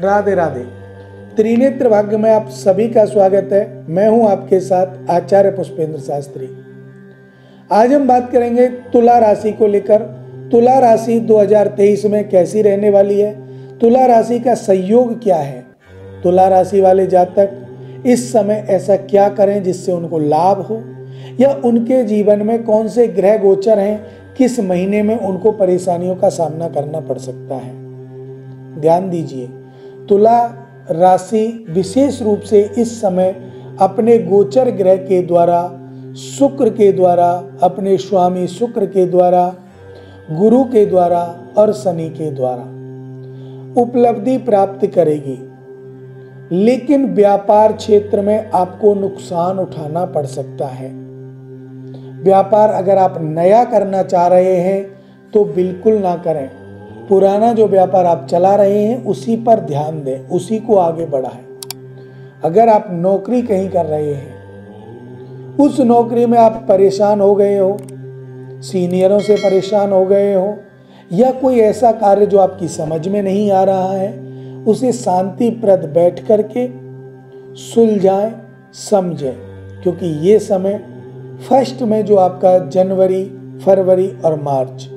राधे राधे। त्रिनेत्र भाग्य में आप सभी का स्वागत है। मैं हूं आपके साथ आचार्य पुष्पेंद्र शास्त्री। आज हम बात करेंगे तुला राशि को लेकर। तुला राशि 2023 में कैसी रहने वाली है, तुला राशि का सहयोग क्या है, तुला राशि वाले जातक इस समय ऐसा क्या करें जिससे उनको लाभ हो, या उनके जीवन में कौन से ग्रह गोचर हैं, किस महीने में उनको परेशानियों का सामना करना पड़ सकता है। ध्यान दीजिए, तुला राशि विशेष रूप से इस समय अपने गोचर ग्रह के द्वारा, शुक्र के द्वारा, अपने स्वामी शुक्र के द्वारा, गुरु के द्वारा और शनि के द्वारा उपलब्धि प्राप्त करेगी, लेकिन व्यापार क्षेत्र में आपको नुकसान उठाना पड़ सकता है। व्यापार अगर आप नया करना चाह रहे हैं तो बिल्कुल ना करें। पुराना जो व्यापार आप चला रहे हैं उसी पर ध्यान दें, उसी को आगे बढ़ाएं। अगर आप नौकरी कहीं कर रहे हैं, उस नौकरी में आप परेशान हो गए हो, सीनियरों से परेशान हो गए हो, या कोई ऐसा कार्य जो आपकी समझ में नहीं आ रहा है, उसे शांतिप्रद बैठ करके सुलझाएं, समझें, क्योंकि ये समय फर्स्ट में जो आपका जनवरी, फरवरी और मार्च,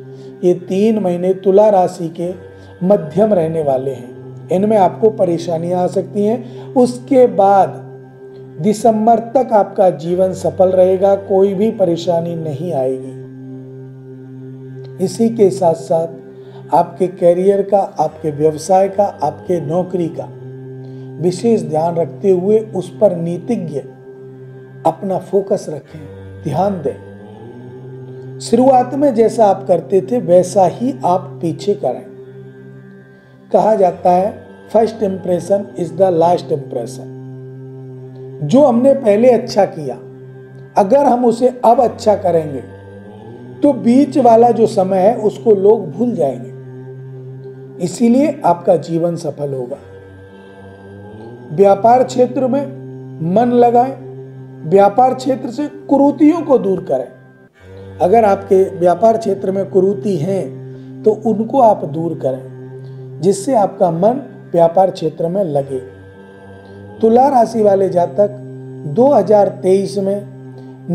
ये 3 महीने तुला राशि के मध्यम रहने वाले हैं। इनमें आपको परेशानियां आ सकती हैं। उसके बाद दिसंबर तक आपका जीवन सफल रहेगा, कोई भी परेशानी नहीं आएगी। इसी के साथ साथ आपके कैरियर का, आपके व्यवसाय का, आपके नौकरी का विशेष ध्यान रखते हुए उस पर नीतिज्ञ अपना फोकस रखें, ध्यान दें। शुरुआत में जैसा आप करते थे वैसा ही आप पीछे करें। कहा जाता है first impression is the last impression. जो हमने पहले अच्छा किया, अगर हम उसे अब अच्छा करेंगे तो बीच वाला जो समय है उसको लोग भूल जाएंगे, इसीलिए आपका जीवन सफल होगा। व्यापार क्षेत्र में मन लगाएं, व्यापार क्षेत्र से कुरीतियों को दूर करें। अगर आपके व्यापार क्षेत्र में कुरीति हैं तो उनको आप दूर करें, जिससे आपका मन व्यापार क्षेत्र में लगे। तुला राशि वाले जातक 2023 में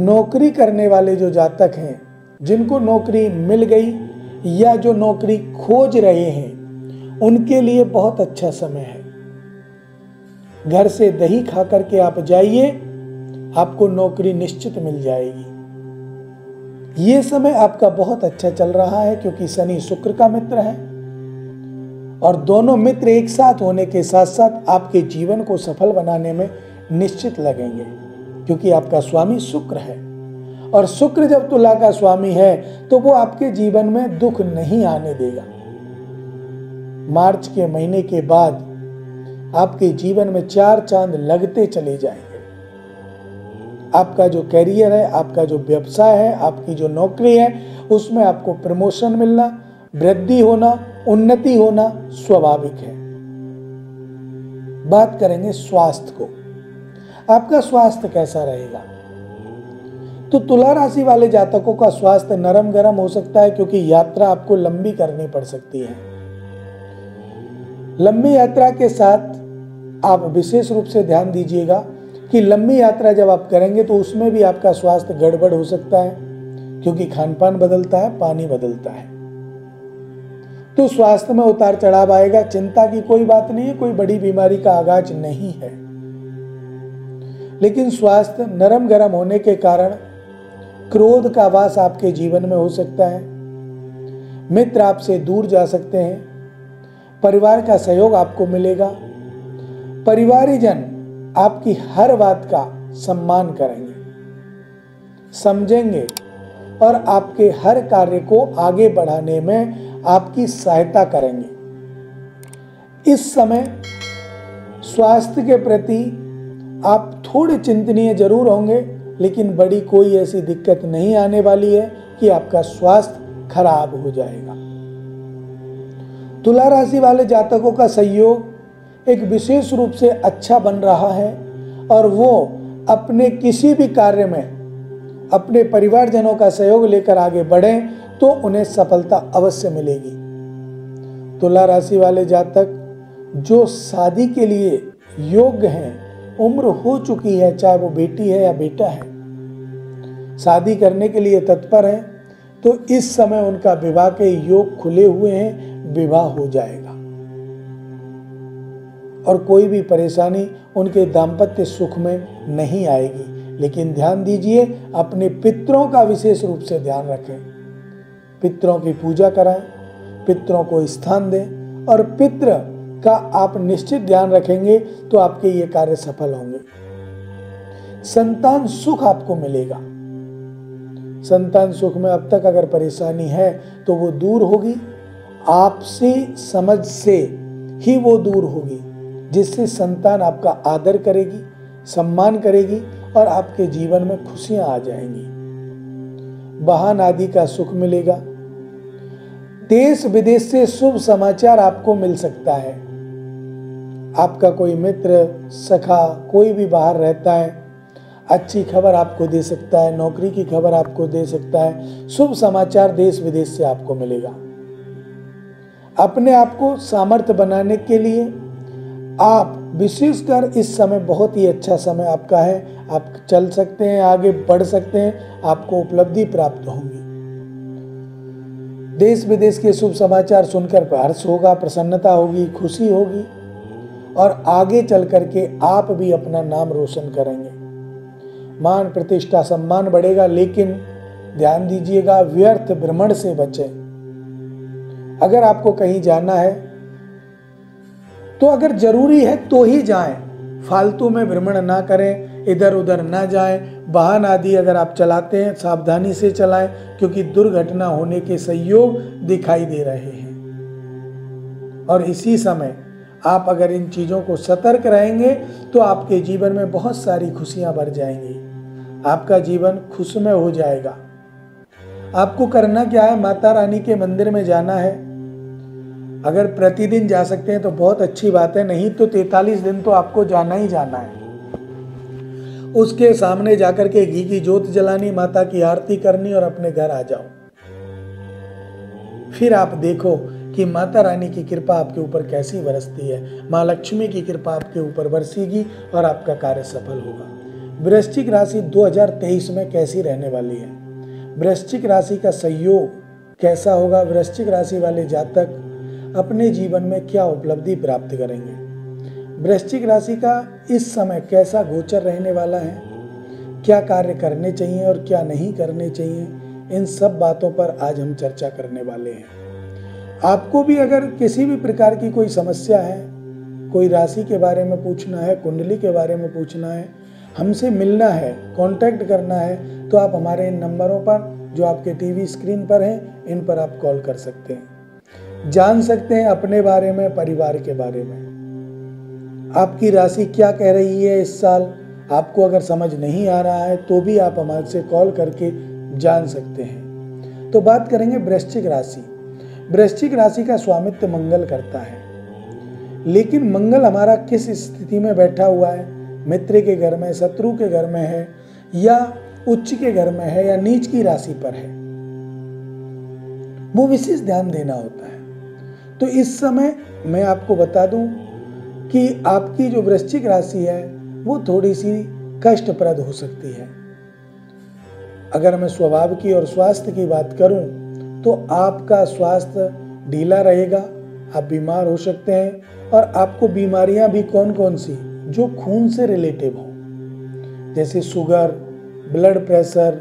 नौकरी करने वाले जो जातक हैं, जिनको नौकरी मिल गई या जो नौकरी खोज रहे हैं, उनके लिए बहुत अच्छा समय है। घर से दही खा करके आप जाइए, आपको नौकरी निश्चित मिल जाएगी। ये समय आपका बहुत अच्छा चल रहा है क्योंकि शनि शुक्र का मित्र है और दोनों मित्र एक साथ होने के साथ साथ आपके जीवन को सफल बनाने में निश्चित लगेंगे, क्योंकि आपका स्वामी शुक्र है और शुक्र जब तुला का स्वामी है तो वो आपके जीवन में दुख नहीं आने देगा। मार्च के महीने के बाद आपके जीवन में 4 चांद लगते चले जाएंगे। आपका जो कैरियर है, आपका जो व्यवसाय है, आपकी जो नौकरी है, उसमें आपको प्रमोशन मिलना, वृद्धि होना, उन्नति होना स्वाभाविक है। बात करेंगे स्वास्थ्य को। आपका स्वास्थ्य कैसा रहेगा? तो तुला राशि वाले जातकों का स्वास्थ्य नरम गरम हो सकता है, क्योंकि यात्रा आपको लंबी करनी पड़ सकती है। लंबी यात्रा के साथ आप विशेष रूप से ध्यान दीजिएगा कि लंबी यात्रा जब आप करेंगे तो उसमें भी आपका स्वास्थ्य गड़बड़ हो सकता है, क्योंकि खानपान बदलता है, पानी बदलता है, तो स्वास्थ्य में उतार चढ़ाव आएगा। चिंता की कोई बात नहीं है, कोई बड़ी बीमारी का आगाज नहीं है, लेकिन स्वास्थ्य नरम गरम होने के कारण क्रोध का वास आपके जीवन में हो सकता है। मित्र आपसे दूर जा सकते हैं, परिवार का सहयोग आपको मिलेगा, परिवारजन आपकी हर बात का सम्मान करेंगे, समझेंगे और आपके हर कार्य को आगे बढ़ाने में आपकी सहायता करेंगे। इस समय स्वास्थ्य के प्रति आप थोड़े चिंतनीय जरूर होंगे, लेकिन बड़ी कोई ऐसी दिक्कत नहीं आने वाली है कि आपका स्वास्थ्य खराब हो जाएगा। तुला राशि वाले जातकों का सहयोग एक विशेष रूप से अच्छा बन रहा है और वो अपने किसी भी कार्य में अपने परिवारजनों का सहयोग लेकर आगे बढ़ें तो उन्हें सफलता अवश्य मिलेगी। तुला राशि वाले जातक जो शादी के लिए योग्य हैं, उम्र हो चुकी है, चाहे वो बेटी है या बेटा है, शादी करने के लिए तत्पर है, तो इस समय उनका विवाह के योग खुले हुए हैं, विवाह हो जाएगा और कोई भी परेशानी उनके दाम्पत्य सुख में नहीं आएगी। लेकिन ध्यान दीजिए, अपने पितरों का विशेष रूप से ध्यान रखें, पितरों की पूजा कराएं, पितरों को स्थान दें और पितृ का आप निश्चित ध्यान रखेंगे तो आपके ये कार्य सफल होंगे। संतान सुख आपको मिलेगा। संतान सुख में अब तक अगर परेशानी है तो वो दूर होगी, आपसी समझ से ही वो दूर होगी, जिससे संतान आपका आदर करेगी, सम्मान करेगी और आपके जीवन में खुशियां आ जाएंगी। वाहन आदि का सुख मिलेगा। देश विदेश से शुभ समाचार आपको मिल सकता है। आपका कोई मित्र सखा कोई भी बाहर रहता है, अच्छी खबर आपको दे सकता है, नौकरी की खबर आपको दे सकता है। शुभ समाचार देश विदेश से आपको मिलेगा। अपने आप को सामर्थ्य बनाने के लिए आप विशेषकर इस समय बहुत ही अच्छा समय आपका है, आप चल सकते हैं, आगे बढ़ सकते हैं, आपको उपलब्धि प्राप्त होंगी। देश विदेश के शुभ समाचार सुनकर हर्ष होगा, प्रसन्नता होगी, खुशी होगी और आगे चल करके आप भी अपना नाम रोशन करेंगे। मान प्रतिष्ठा सम्मान बढ़ेगा, लेकिन ध्यान दीजिएगा व्यर्थ भ्रमण से बचें। अगर आपको कहीं जाना है तो अगर जरूरी है तो ही जाएं, फालतू में भ्रमण ना करें, इधर उधर ना जाएं। वाहन आदि अगर आप चलाते हैं सावधानी से चलाएं, क्योंकि दुर्घटना होने के संयोग दिखाई दे रहे हैं। और इसी समय आप अगर इन चीज़ों को सतर्क रहेंगे तो आपके जीवन में बहुत सारी खुशियां भर जाएंगी, आपका जीवन खुशमय हो जाएगा। आपको करना क्या है? माता रानी के मंदिर में जाना है। अगर प्रतिदिन जा सकते हैं तो बहुत अच्छी बात है, नहीं तो 43 दिन तो आपको जाना ही जाना है। उसके सामने जाकर के घी की जोत जलानी, माता की आरती करनी और अपने घर आ जाओ। फिर आप देखो कि माता रानी की कृपा आपके ऊपर कैसी बरसती है, माँ लक्ष्मी की कृपा आपके ऊपर बरसेगी और आपका कार्य सफल होगा। वृश्चिक राशि 2023 में कैसी रहने वाली है? वृश्चिक राशि का सहयोग कैसा होगा? वृश्चिक राशि वाले जातक अपने जीवन में क्या उपलब्धि प्राप्त करेंगे? वृश्चिक राशि का इस समय कैसा गोचर रहने वाला है? क्या कार्य करने चाहिए और क्या नहीं करने चाहिए, इन सब बातों पर आज हम चर्चा करने वाले हैं। आपको भी अगर किसी भी प्रकार की कोई समस्या है, कोई राशि के बारे में पूछना है, कुंडली के बारे में पूछना है, हमसे मिलना है, कॉन्टैक्ट करना है, तो आप हमारे इन नंबरों पर जो आपके टीवी स्क्रीन पर हैं, इन पर आप कॉल कर सकते हैं। जान सकते हैं अपने बारे में, परिवार के बारे में, आपकी राशि क्या कह रही है इस साल। आपको अगर समझ नहीं आ रहा है तो भी आप हमसे कॉल करके जान सकते हैं। तो बात करेंगे वृश्चिक राशि। वृश्चिक राशि का स्वामित्व मंगल करता है, लेकिन मंगल हमारा किस स्थिति में बैठा हुआ है? मित्र के घर में, शत्रु के घर में है, या उच्च के घर में है, या नीच की राशि पर है, वो विशेष ध्यान देना होता है। तो इस समय मैं आपको बता दूं कि आपकी जो वृश्चिक राशि है वो थोड़ी सी कष्टप्रद हो सकती है। अगर मैं स्वभाव की और स्वास्थ्य की बात करूं तो आपका स्वास्थ्य ढीला रहेगा, आप बीमार हो सकते हैं। और आपको बीमारियां भी कौन कौन सी, जो खून से रिलेटेड हो, जैसे शुगर, ब्लड प्रेशर,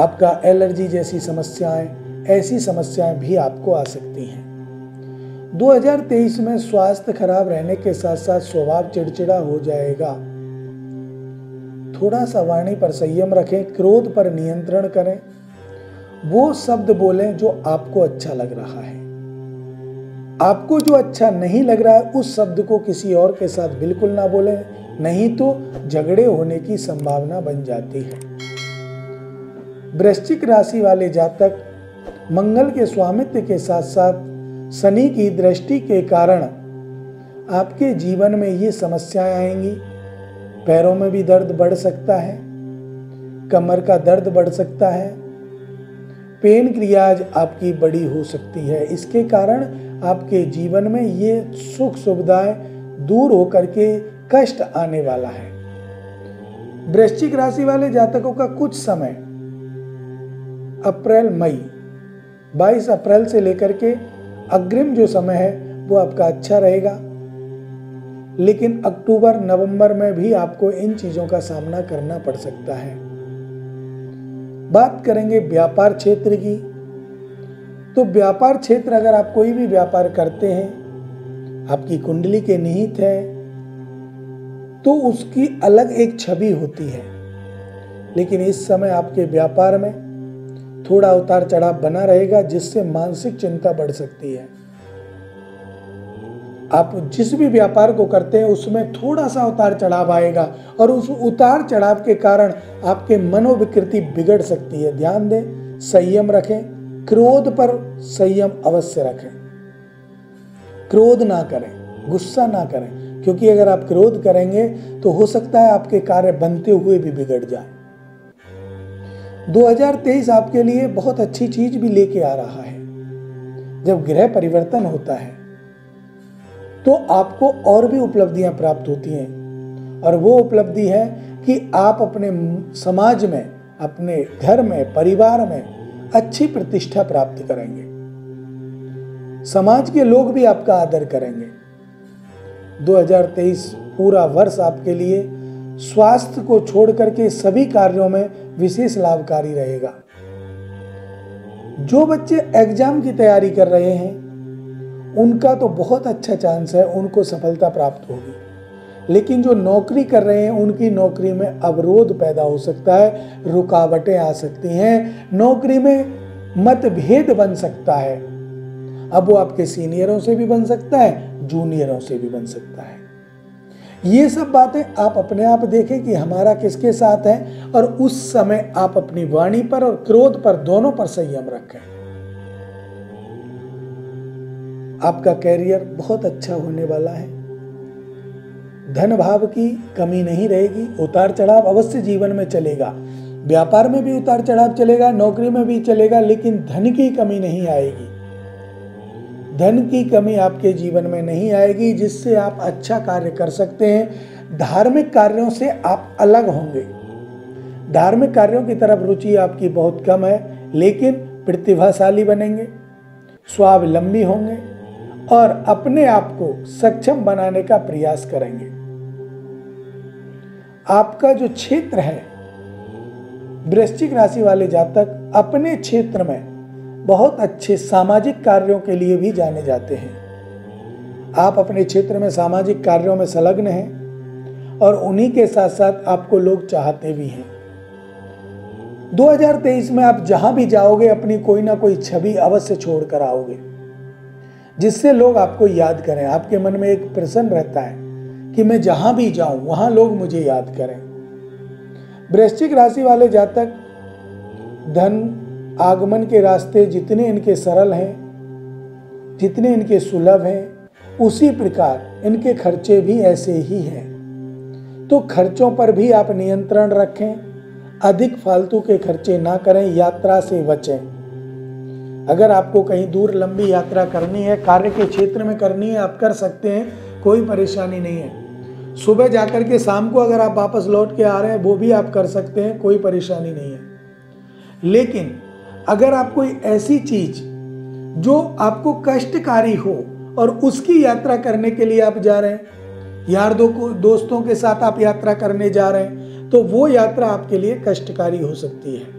आपका एलर्जी जैसी समस्याएं, ऐसी समस्याएं भी आपको आ सकती हैं। 2023 में स्वास्थ्य खराब रहने के साथ साथ स्वभाव चिड़चिड़ा हो जाएगा। थोड़ा सा वाणी पर संयम रखें, क्रोध पर नियंत्रण करें, वो शब्द बोलें जो आपको अच्छा लग रहा है। आपको जो अच्छा नहीं लग रहा है उस शब्द को किसी और के साथ बिल्कुल ना बोलें, नहीं तो झगड़े होने की संभावना बन जाती है। वृश्चिक राशि वाले जातक मंगल के स्वामित्व के साथ साथ शनि की दृष्टि के कारण आपके जीवन में ये समस्याएं आएंगी। पैरों में भी दर्द बढ़ सकता है, कमर का दर्द बढ़ सकता है, पेन क्रियाज आपकी बड़ी हो सकती है। इसके कारण आपके जीवन में ये सुख सुविधाएं दूर होकर के कष्ट आने वाला है। वृश्चिक राशि वाले जातकों का कुछ समय अप्रैल मई 22 अप्रैल से लेकर के अग्रिम जो समय है वो आपका अच्छा रहेगा, लेकिन अक्टूबर नवंबर में भी आपको इन चीजों का सामना करना पड़ सकता है। बात करेंगे व्यापार क्षेत्र की, तो व्यापार क्षेत्र अगर आप कोई भी व्यापार करते हैं, आपकी कुंडली के निहित है तो उसकी अलग एक छवि होती है, लेकिन इस समय आपके व्यापार में थोड़ा उतार चढ़ाव बना रहेगा जिससे मानसिक चिंता बढ़ सकती है। आप जिस भी व्यापार को करते हैं उसमें थोड़ा सा उतार चढ़ाव आएगा और उस उतार चढ़ाव के कारण आपके मनोविकृति बिगड़ सकती है। ध्यान दें, संयम रखें, क्रोध पर संयम अवश्य रखें, क्रोध ना करें, गुस्सा ना करें, क्योंकि अगर आप क्रोध करेंगे तो हो सकता है आपके कार्य बनते हुए भी बिगड़ जाए। 2023 आपके लिए बहुत अच्छी चीज भी लेके आ रहा है। जब ग्रह परिवर्तन होता है तो आपको और भी उपलब्धियां प्राप्त होती हैं, और वो उपलब्धि है कि आप अपने समाज में, अपने घर में, परिवार में अच्छी प्रतिष्ठा प्राप्त करेंगे, समाज के लोग भी आपका आदर करेंगे। 2023 पूरा वर्ष आपके लिए स्वास्थ्य को छोड़ करके सभी कार्यों में विशेष लाभकारी रहेगा। जो बच्चे एग्जाम की तैयारी कर रहे हैं उनका तो बहुत अच्छा चांस है, उनको सफलता प्राप्त होगी, लेकिन जो नौकरी कर रहे हैं उनकी नौकरी में अवरोध पैदा हो सकता है, रुकावटें आ सकती हैं, नौकरी में मतभेद बन सकता है। अब वो आपके सीनियरों से भी बन सकता है, जूनियरों से भी बन सकता है। ये सब बातें आप अपने आप देखें कि हमारा किसके साथ है, और उस समय आप अपनी वाणी पर और क्रोध पर, दोनों पर संयम रखें। आपका कैरियर बहुत अच्छा होने वाला है, धन भाव की कमी नहीं रहेगी, उतार चढ़ाव अवश्य जीवन में चलेगा, व्यापार में भी उतार चढ़ाव चलेगा, नौकरी में भी चलेगा, लेकिन धन की कमी नहीं आएगी, धन की कमी आपके जीवन में नहीं आएगी, जिससे आप अच्छा कार्य कर सकते हैं। धार्मिक कार्यों से आप अलग होंगे, धार्मिक कार्यों की तरफ रुचि आपकी बहुत कम है, लेकिन प्रतिभाशाली बनेंगे, स्वावलंबी होंगे और अपने आप को सक्षम बनाने का प्रयास करेंगे। आपका जो क्षेत्र है, वृश्चिक राशि वाले जातक अपने क्षेत्र में बहुत अच्छे सामाजिक कार्यों के लिए भी जाने जाते हैं। आप अपने क्षेत्र में सामाजिक कार्यों में संलग्न हैं और उन्हीं के साथ साथ आपको लोग चाहते भी हैं। 2023 में आप जहां भी जाओगे अपनी कोई ना कोई छवि अवश्य छोड़ कर आओगे, जिससे लोग आपको याद करें। आपके मन में एक प्रसन्न रहता है कि मैं जहां भी जाऊं वहां लोग मुझे याद करें। वृश्चिक राशि वाले जातक धन आगमन के रास्ते जितने इनके सरल हैं, जितने इनके सुलभ हैं, उसी प्रकार इनके खर्चे भी ऐसे ही हैं, तो खर्चों पर भी आप नियंत्रण रखें, अधिक फालतू के खर्चे ना करें, यात्रा से बचें। अगर आपको कहीं दूर लंबी यात्रा करनी है, कार्य के क्षेत्र में करनी है, आप कर सकते हैं, कोई परेशानी नहीं है। सुबह जाकर के शाम को अगर आप वापस लौट के आ रहे हैं वो भी आप कर सकते हैं, कोई परेशानी नहीं है। लेकिन अगर आप कोई ऐसी चीज जो आपको कष्टकारी हो और उसकी यात्रा करने के लिए आप जा रहे हैं, यार दोस्तों के साथ आप यात्रा करने जा रहे हैं, तो वो यात्रा आपके लिए कष्टकारी हो सकती है।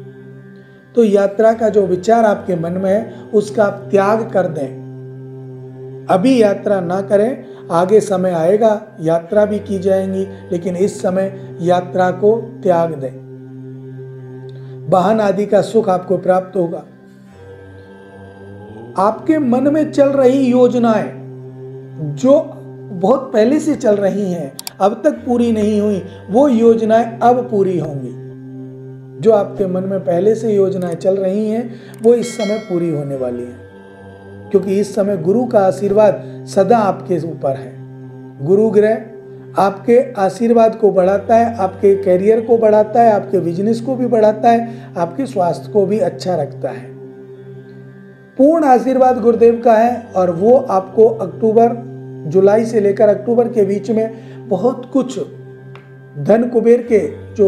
तो यात्रा का जो विचार आपके मन में है उसका आप त्याग कर दें, अभी यात्रा ना करें, आगे समय आएगा यात्रा भी की जाएंगी, लेकिन इस समय यात्रा को त्याग दें। वाहन आदि का सुख आपको प्राप्त होगा। आपके मन में चल रही योजनाएं जो बहुत पहले से चल रही हैं, अब तक पूरी नहीं हुई, वो योजनाएं अब पूरी होंगी। जो आपके मन में पहले से योजनाएं चल रही हैं वो इस समय पूरी होने वाली हैं, क्योंकि इस समय गुरु का आशीर्वाद सदा आपके ऊपर है। गुरु ग्रह आपके आशीर्वाद को बढ़ाता है, आपके कैरियर को बढ़ाता है, आपके बिजनेस को भी बढ़ाता है, आपके स्वास्थ्य को भी अच्छा रखता है। पूर्ण आशीर्वाद गुरुदेव का है और वो आपको अक्टूबर, जुलाई से लेकर अक्टूबर के बीच में बहुत कुछ धन कुबेर के जो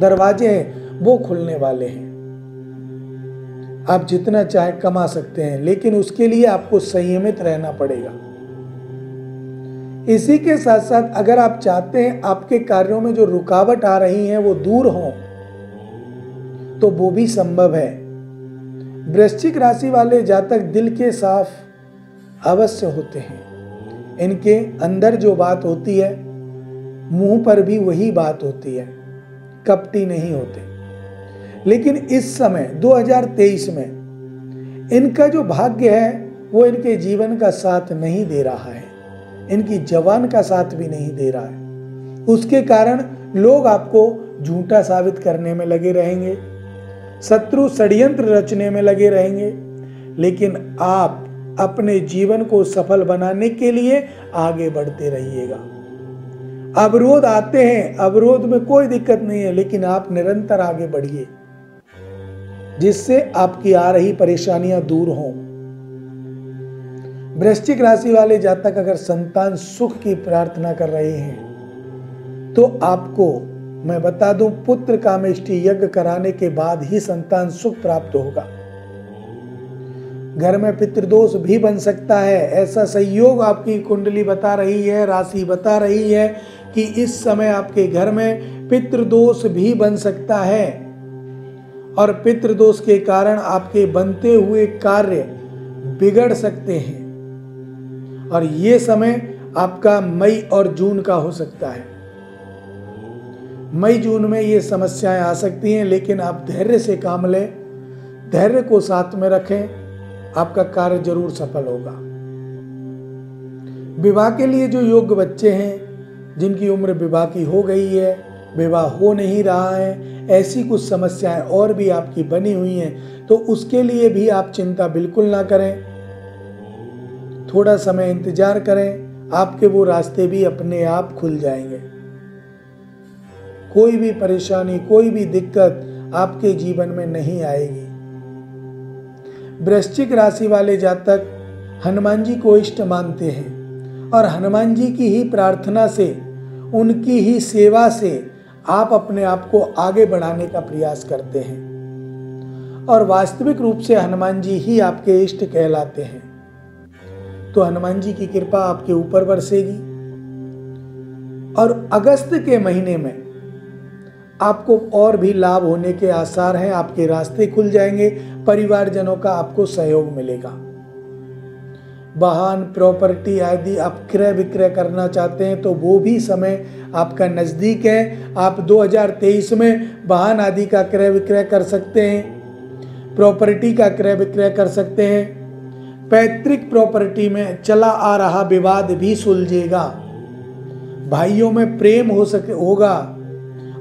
दरवाजे हैं वो खुलने वाले हैं। आप जितना चाहे कमा सकते हैं, लेकिन उसके लिए आपको संयमित रहना पड़ेगा। इसी के साथ साथ अगर आप चाहते हैं आपके कार्यों में जो रुकावट आ रही है वो दूर हो तो वो भी संभव है। वृश्चिक राशि वाले जातक दिल के साफ अवश्य होते हैं, इनके अंदर जो बात होती है मुंह पर भी वही बात होती है, कपटी नहीं होते। लेकिन इस समय 2023 में इनका जो भाग्य है वो इनके जीवन का साथ नहीं दे रहा है, इनकी जवान का साथ भी नहीं दे रहा है। उसके कारण लोग आपको झूठा साबित करने में लगे रहेंगे, शत्रु षड्यंत्र रचने में लगे रहेंगे, लेकिन आप अपने जीवन को सफल बनाने के लिए आगे बढ़ते रहिएगा। अवरोध आते हैं, अवरोध में कोई दिक्कत नहीं है, लेकिन आप निरंतर आगे बढ़िए जिससे आपकी आ रही परेशानियां दूर हों। वृश्चिक राशि वाले जातक अगर संतान सुख की प्रार्थना कर रहे हैं तो आपको मैं बता दूं, पुत्र कामेष्टि यज्ञ कराने के बाद ही संतान सुख प्राप्त होगा। घर में पितृदोष भी बन सकता है, ऐसा सहयोग आपकी कुंडली बता रही है, राशि बता रही है कि इस समय आपके घर में पितृदोष भी बन सकता है और पितृदोष के कारण आपके बनते हुए कार्य बिगड़ सकते हैं और ये समय आपका मई और जून का हो सकता है। मई जून में ये समस्याएं आ सकती हैं, लेकिन आप धैर्य से काम लें, धैर्य को साथ में रखें, आपका कार्य जरूर सफल होगा। विवाह के लिए जो योग्य बच्चे हैं, जिनकी उम्र विवाह की हो गई है, विवाह हो नहीं रहा है, ऐसी कुछ समस्याएं और भी आपकी बनी हुई हैं, तो उसके लिए भी आप चिंता बिल्कुल ना करें, थोड़ा समय इंतजार करें, आपके वो रास्ते भी अपने आप खुल जाएंगे। कोई भी परेशानी, कोई भी दिक्कत आपके जीवन में नहीं आएगी। वृश्चिक राशि वाले जातक हनुमान जी को इष्ट मानते हैं और हनुमान जी की ही प्रार्थना से, उनकी ही सेवा से आप अपने आप को आगे बढ़ाने का प्रयास करते हैं और वास्तविक रूप से हनुमान जी ही आपके इष्ट कहलाते हैं, तो हनुमान जी की कृपा आपके ऊपर बरसेगी। और अगस्त के महीने में आपको और भी लाभ होने के आसार हैं, आपके रास्ते खुल जाएंगे, परिवारजनों का आपको सहयोग मिलेगा। वाहन, प्रॉपर्टी आदि आप क्रय विक्रय करना चाहते हैं तो वो भी समय आपका नज़दीक है, आप 2023 में वाहन आदि का क्रय विक्रय कर सकते हैं, प्रॉपर्टी का क्रय विक्रय कर सकते हैं। पैतृक प्रॉपर्टी में चला आ रहा विवाद भी सुलझेगा, भाइयों में प्रेम होगा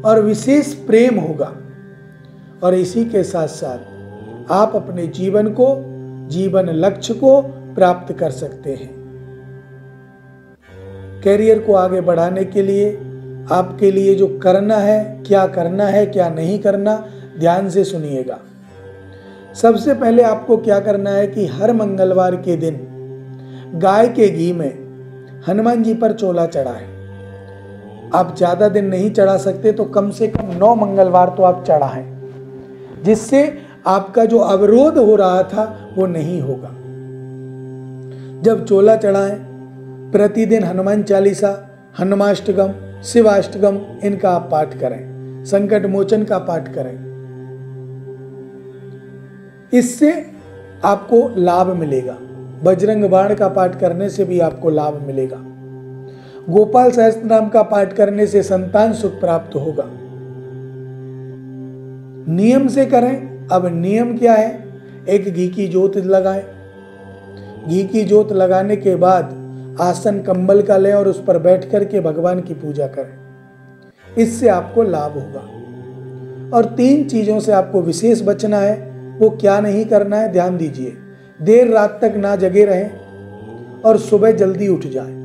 और विशेष प्रेम होगा। और इसी के साथ साथ आप अपने जीवन को, जीवन लक्ष्य को प्राप्त कर सकते हैं। कैरियर को आगे बढ़ाने के लिए आपके लिए जो करना है, क्या करना है, क्या नहीं करना, ध्यान से सुनिएगा। सबसे पहले आपको क्या करना है कि हर मंगलवार के दिन गाय के घी में हनुमान जी पर चोला चढ़ाएं। आप ज़्यादा दिन नहीं चढ़ा सकते तो कम से कम 9 मंगलवार तो आप चढ़ाएं, जिससे आपका जो अवरोध हो रहा था वो नहीं होगा। जब चोला चढ़ाएं, प्रतिदिन हनुमान चालीसा, हनुमाष्टकम, शिवाष्टकम, इनका आप पाठ करें, संकट मोचन का पाठ करें, इससे आपको लाभ मिलेगा। बजरंग बाण का पाठ करने से भी आपको लाभ मिलेगा। गोपाल सहस्त्रनाम का पाठ करने से संतान सुख प्राप्त होगा। नियम से करें। अब नियम क्या है, एक घी की जोत लगाएं, घी की जोत लगाने के बाद आसन कंबल का लें और उस पर बैठ करके भगवान की पूजा करें, इससे आपको लाभ होगा। और 3 चीज़ों से आपको विशेष बचना है, वो क्या नहीं करना है ध्यान दीजिए। देर रात तक ना जगे रहें और सुबह जल्दी उठ जाएं।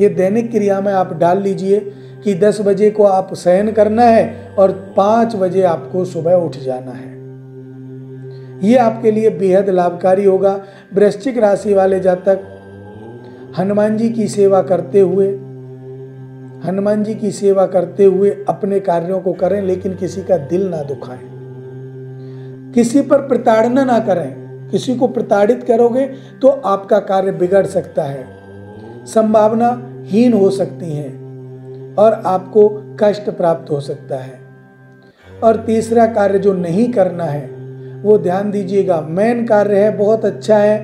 ये दैनिक क्रिया में आप डाल लीजिए कि 10 बजे को आप शयन करना है और 5 बजे आपको सुबह उठ जाना है। ये आपके लिए बेहद लाभकारी होगा। वृश्चिक राशि वाले जातक हनुमान जी की सेवा करते हुए अपने कार्यों को करें, लेकिन किसी का दिल ना दुखाएं, किसी पर प्रताड़ना ना करें। किसी को प्रताड़ित करोगे तो आपका कार्य बिगड़ सकता है, संभावना हीन हो सकती है और आपको कष्ट प्राप्त हो सकता है। और तीसरा कार्य जो नहीं करना है वो ध्यान दीजिएगा, मेन कार्य है, बहुत अच्छा है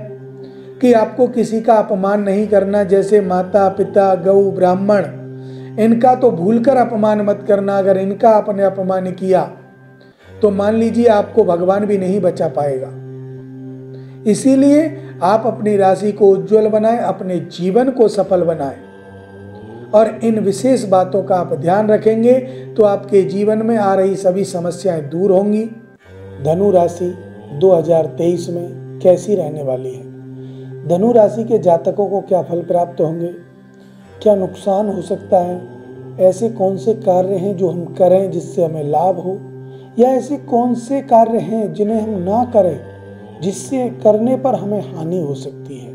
कि आपको किसी का अपमान नहीं करना। जैसे माता पिता, गौ, ब्राह्मण, इनका तो भूलकर अपमान मत करना। अगर इनका आपने अपमान किया तो मान लीजिए आपको भगवान भी नहीं बचा पाएगा। इसीलिए आप अपनी राशि को उज्जवल बनाएं, अपने जीवन को सफल बनाएं और इन विशेष बातों का आप ध्यान रखेंगे तो आपके जीवन में आ रही सभी समस्याएं दूर होंगी। धनु राशि 2023 में कैसी रहने वाली है? धनु राशि के जातकों को क्या फल प्राप्त होंगे? क्या नुकसान हो सकता है? ऐसे कौन से कार्य हैं जो हम करें जिससे हमें लाभ हो, या ऐसे कौन से कार्य हैं जिन्हें हम ना करें जिससे करने पर हमें हानि हो सकती है?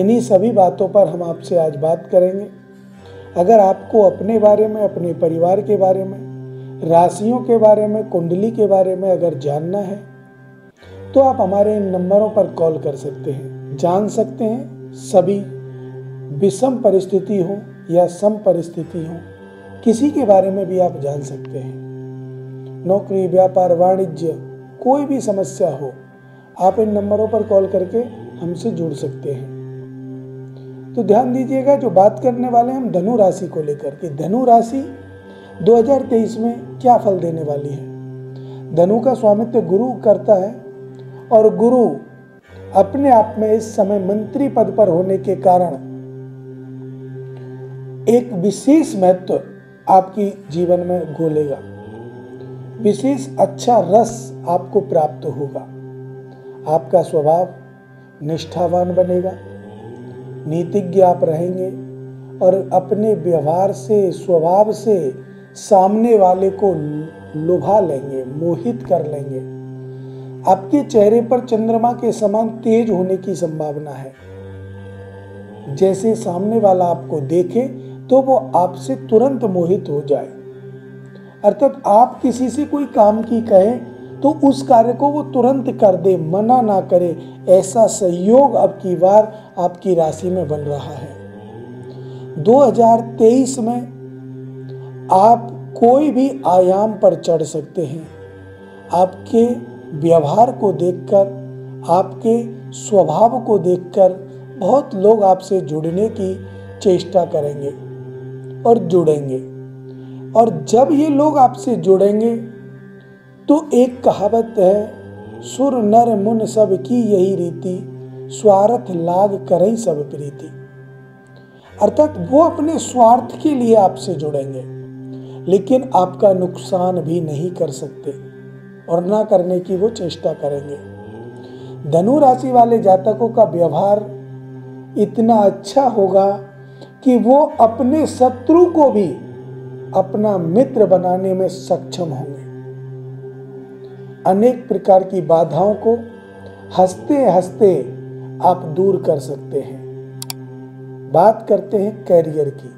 इन्हीं सभी बातों पर हम आपसे आज बात करेंगे। अगर आपको अपने बारे में, अपने परिवार के बारे में, राशियों के बारे में, कुंडली के बारे में अगर जानना है तो आप हमारे इन नंबरों पर कॉल कर सकते हैं, जान सकते हैं। सभी विषम परिस्थिति हो या सम परिस्थिति हो, किसी के बारे में भी आप जान सकते हैं। नौकरी, व्यापार, वाणिज्य, कोई भी समस्या हो, आप इन नंबरों पर कॉल करके हमसे जुड़ सकते हैं। तो ध्यान दीजिएगा, जो बात करने वाले हम धनु राशि को लेकर के, धनु राशि 2023 में क्या फल देने वाली है। धनु का स्वामित्व गुरु करता है और गुरु अपने आप में इस समय मंत्री पद पर होने के कारण एक विशेष महत्व आपकी जीवन में घोलेगा, विशेष अच्छा रस आपको प्राप्त होगा। आपका स्वभाव निष्ठावान बनेगा, नीतिज्ञ आप रहेंगे और अपने व्यवहार से, स्वभाव से सामने वाले को लुभा लेंगे, मोहित कर लेंगे। आपके चेहरे पर चंद्रमा के समान तेज होने की संभावना है। जैसे सामने वाला आपको देखे तो वो आपसे तुरंत मोहित हो जाए, अर्थात आप किसी से कोई काम की कहें तो उस कार्य को वो तुरंत कर दे, मना ना करे। ऐसा सहयोग अब की बार आपकी राशि में बन रहा है। 2023 में आप कोई भी आयाम पर चढ़ सकते हैं। आपके व्यवहार को देखकर, आपके स्वभाव को देखकर बहुत लोग आपसे जुड़ने की चेष्टा करेंगे और जुड़ेंगे। और जब ये लोग आपसे जुड़ेंगे तो एक कहावत है, सुर नर मुन सब की यही रीति, स्वार्थ लाग करई सब प्रीति। अर्थात वो अपने स्वार्थ के लिए आपसे जुड़ेंगे, लेकिन आपका नुकसान भी नहीं कर सकते और ना करने की वो चेष्टा करेंगे। धनु राशि वाले जातकों का व्यवहार इतना अच्छा होगा कि वो अपने शत्रु को भी अपना मित्र बनाने में सक्षम होंगे। अनेक प्रकार की बाधाओं को हंसते हंसते आप दूर कर सकते हैं। बात करते हैं कैरियर की।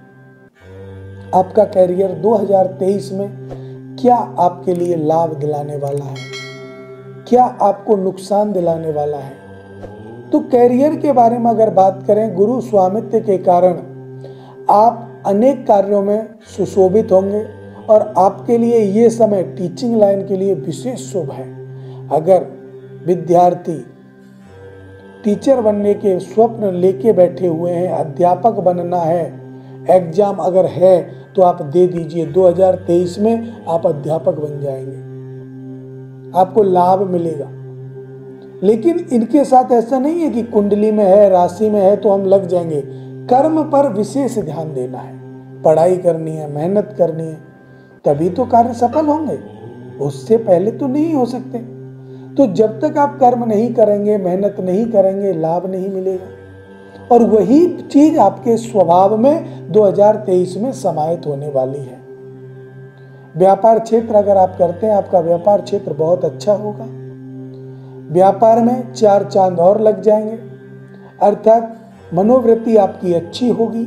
आपका कैरियर 2023 में क्या आपके लिए लाभ दिलाने वाला है, क्या आपको नुकसान दिलाने वाला है? तो कैरियर के बारे में अगर बात करें, गुरु स्वामित्व के कारण आप अनेक कार्यों में सुशोभित होंगे और आपके लिए ये समय टीचिंग लाइन के लिए विशेष शुभ है। अगर विद्यार्थी टीचर बनने के स्वप्न लेके बैठे हुए हैं, अध्यापक बनना है, एग्जाम अगर है तो आप दे दीजिए, 2023 में आप अध्यापक बन जाएंगे, आपको लाभ मिलेगा। लेकिन इनके साथ ऐसा नहीं है कि कुंडली में है, राशि में है तो हम लग जाएंगे। कर्म पर विशेष ध्यान देना है, पढ़ाई करनी है, मेहनत करनी है, तभी तो कार्य सफल होंगे, उससे पहले तो नहीं हो सकते। तो जब तक आप कर्म नहीं करेंगे, मेहनत नहीं करेंगे, लाभ नहीं मिलेगा। और वही चीज आपके स्वभाव में 2023 में समाहित होने वाली है। व्यापार क्षेत्र अगर आप करते हैं, आपका व्यापार क्षेत्र बहुत अच्छा होगा। व्यापार में चार चांद और लग जाएंगे, अर्थात मनोवृत्ति आपकी अच्छी होगी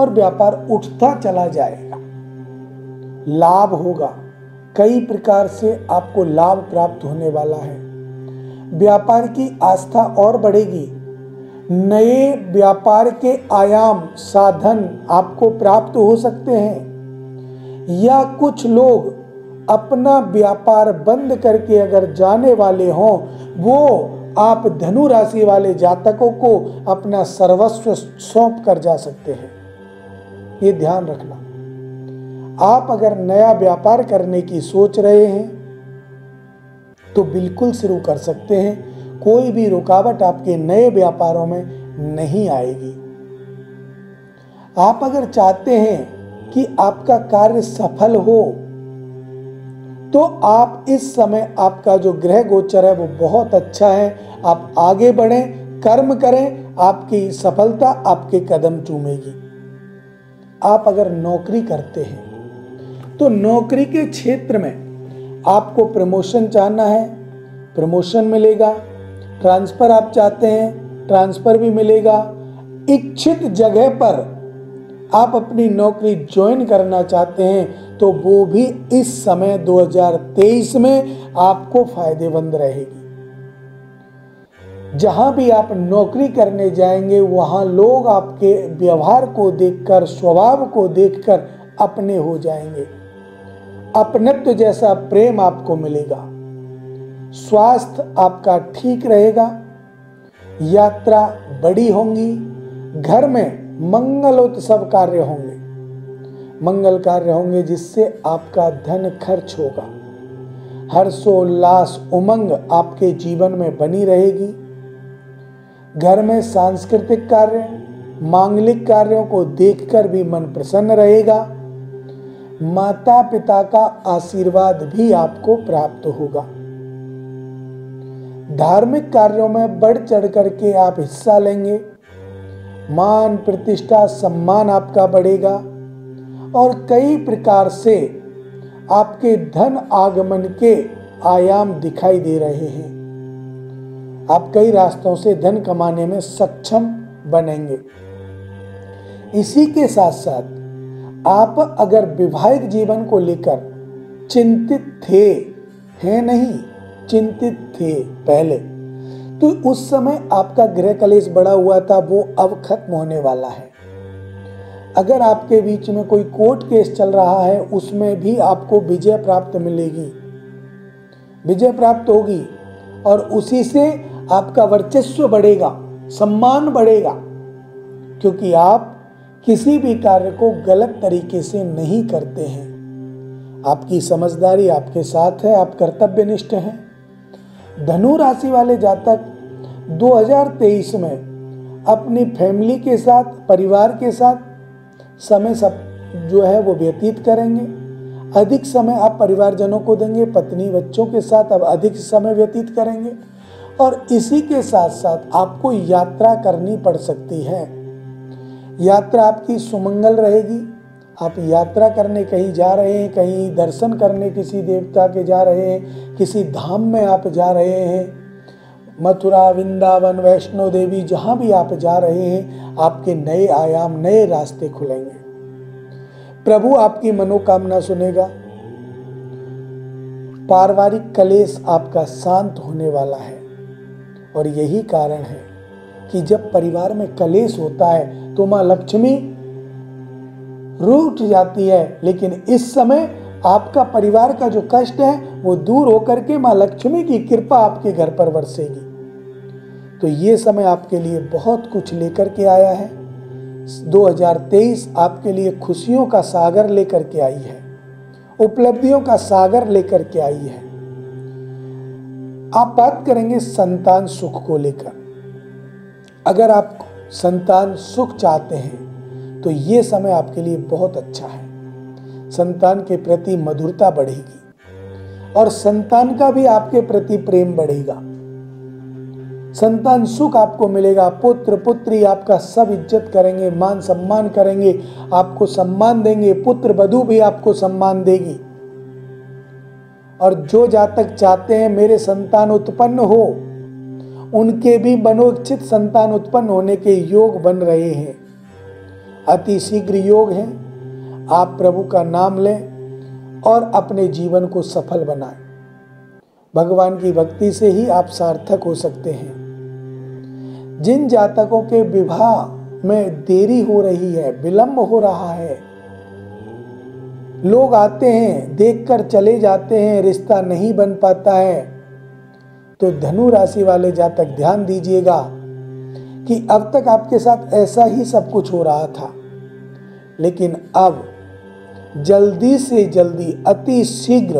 और व्यापार उठता चला जाएगा। लाभ होगा, कई प्रकार से आपको लाभ प्राप्त होने वाला है। व्यापार की आस्था और बढ़ेगी, नए व्यापार के आयाम साधन आपको प्राप्त हो सकते हैं। या कुछ लोग अपना व्यापार बंद करके अगर जाने वाले हों, वो आप धनु राशि वाले जातकों को अपना सर्वस्व सौंप कर जा सकते हैं। ये ध्यान रखना। आप अगर नया व्यापार करने की सोच रहे हैं तो बिल्कुल शुरू कर सकते हैं, कोई भी रुकावट आपके नए व्यापारों में नहीं आएगी। आप अगर चाहते हैं कि आपका कार्य सफल हो तो आप इस समय आपका जो ग्रह गोचर है वो बहुत अच्छा है। आप आगे बढ़ें, कर्म करें, आपकी सफलता आपके कदम चूमेगी। आप अगर नौकरी करते हैं तो नौकरी के क्षेत्र में आपको प्रमोशन चाहना है, प्रमोशन मिलेगा। ट्रांसफर आप चाहते हैं, ट्रांसफर भी मिलेगा। इच्छित जगह पर आप अपनी नौकरी ज्वाइन करना चाहते हैं तो वो भी इस समय 2023 में आपको फायदेमंद रहेगी। जहाँ भी आप नौकरी करने जाएंगे वहाँ लोग आपके व्यवहार को देखकर, स्वभाव को देखकर अपने हो जाएंगे। अपनत्व जैसा प्रेम आपको मिलेगा। स्वास्थ्य आपका ठीक रहेगा। यात्रा बड़ी होंगी। घर में मंगलोत्सव कार्य होंगे, मंगल कार्य होंगे, जिससे आपका धन खर्च होगा। हर्षोल्लास, उमंग आपके जीवन में बनी रहेगी। घर में सांस्कृतिक कार्य, मांगलिक कार्यों को देखकर भी मन प्रसन्न रहेगा। माता पिता का आशीर्वाद भी आपको प्राप्त होगा। धार्मिक कार्यों में बढ़ चढ़ करके आप हिस्सा लेंगे। मान प्रतिष्ठा सम्मान आपका बढ़ेगा और कई प्रकार से आपके धन आगमन के आयाम दिखाई दे रहे हैं। आप कई रास्तों से धन कमाने में सक्षम बनेंगे। इसी के साथ साथ आप अगर वैवाहिक जीवन को लेकर चिंतित थे, हैं नहीं, चिंतित थे पहले, तो उस समय आपका ग्रह कलेश बड़ा हुआ था, वो अब खत्म होने वाला है। अगर आपके बीच में कोई कोर्ट केस चल रहा है उसमें भी आपको विजय प्राप्त मिलेगी, विजय प्राप्त होगी और उसी से आपका वर्चस्व बढ़ेगा, सम्मान बढ़ेगा, क्योंकि आप किसी भी कार्य को गलत तरीके से नहीं करते हैं। आपकी समझदारी आपके साथ है, आप कर्तव्यनिष्ठ हैं। धनु राशि वाले जातक 2023 में अपनी फैमिली के साथ, परिवार के साथ समय सब जो है वो व्यतीत करेंगे। अधिक समय आप परिवारजनों को देंगे, पत्नी बच्चों के साथ अब अधिक समय व्यतीत करेंगे और इसी के साथ साथ आपको यात्रा करनी पड़ सकती है। यात्रा आपकी सुमंगल रहेगी। आप यात्रा करने कहीं जा रहे हैं, कहीं दर्शन करने किसी देवता के जा रहे हैं, किसी धाम में आप जा रहे हैं, मथुरा, वृंदावन, वैष्णो देवी, जहाँ भी आप जा रहे हैं आपके नए आयाम, नए रास्ते खुलेंगे। प्रभु आपकी मनोकामना सुनेगा। पारिवारिक कलेश आपका शांत होने वाला है और यही कारण है कि जब परिवार में कलेश होता है तो माँ लक्ष्मी रूठ जाती है, लेकिन इस समय आपका परिवार का जो कष्ट है वो दूर होकर के माँ लक्ष्मी की कृपा आपके घर पर बरसेगी। तो ये समय आपके लिए बहुत कुछ लेकर के आया है। 2023 आपके लिए खुशियों का सागर लेकर के आई है, उपलब्धियों का सागर लेकर के आई है। आप बात करेंगे संतान सुख को लेकर। अगर आप संतान सुख चाहते हैं तो ये समय आपके लिए बहुत अच्छा है। संतान के प्रति मधुरता बढ़ेगी और संतान का भी आपके प्रति प्रेम बढ़ेगा। संतान सुख आपको मिलेगा। पुत्र पुत्री आपका सब इज्जत करेंगे, मान सम्मान करेंगे, आपको सम्मान देंगे। पुत्र वधू भी आपको सम्मान देगी। और जो जातक चाहते हैं मेरे संतान उत्पन्न हो, उनके भी मनोचित संतान उत्पन्न होने के योग बन रहे हैं। अति शीघ्र योग है। आप प्रभु का नाम लें और अपने जीवन को सफल बनाएं। भगवान की भक्ति से ही आप सार्थक हो सकते हैं। जिन जातकों के विवाह में देरी हो रही है, विलंब हो रहा है, लोग आते हैं, देखकर चले जाते हैं, रिश्ता नहीं बन पाता है, तो धनु राशि वाले जातक ध्यान दीजिएगा कि अब तक आपके साथ ऐसा ही सब कुछ हो रहा था, लेकिन अब जल्दी से जल्दी अति शीघ्र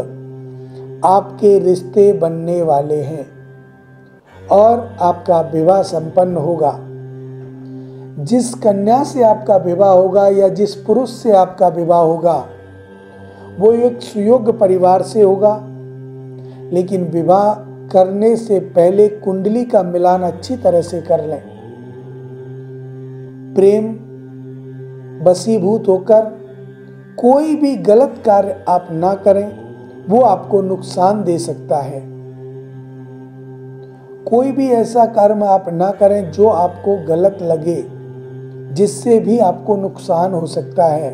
आपके रिश्ते बनने वाले हैं और आपका विवाह संपन्न होगा। जिस कन्या से आपका विवाह होगा या जिस पुरुष से आपका विवाह होगा वो एक सुयोग्य परिवार से होगा, लेकिन विवाह करने से पहले कुंडली का मिलान अच्छी तरह से कर लें। प्रेम वशीभूत होकर कोई भी गलत कार्य आप ना करें, वो आपको नुकसान दे सकता है। कोई भी ऐसा कर्म आप ना करें जो आपको गलत लगे, जिससे भी आपको नुकसान हो सकता है।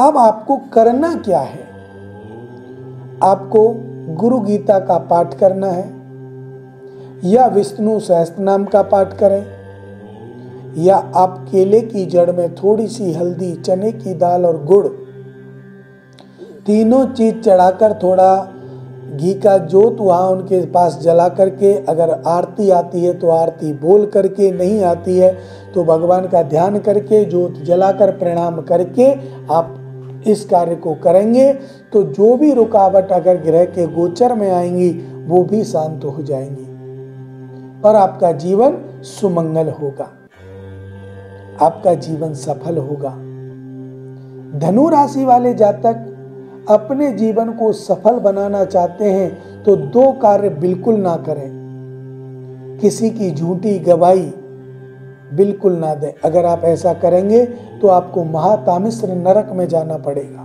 अब आपको करना क्या है? आपको गुरु गीता का पाठ करना है, या विष्णु सहस्त्रनाम का पाठ करें, या आप केले की जड़ में थोड़ी सी हल्दी, चने की दाल और गुड़, तीनों चीज़ चढ़ाकर थोड़ा घी का जोत वहाँ उनके पास जला करके, अगर आरती आती है तो आरती बोल करके, नहीं आती है तो भगवान का ध्यान करके, जोत जलाकर प्रणाम करके आप इस कार्य को करेंगे तो जो भी रुकावट अगर ग्रह के गोचर में आएंगी वो भी शांत हो जाएंगी और आपका जीवन सुमंगल होगा, आपका जीवन सफल होगा। धनु राशि वाले जातक अपने जीवन को सफल बनाना चाहते हैं तो दो कार्य बिल्कुल ना करें, किसी की झूठी गवाही बिल्कुल ना दें। अगर आप ऐसा करेंगे तो आपको महातामिश्र नरक में जाना पड़ेगा।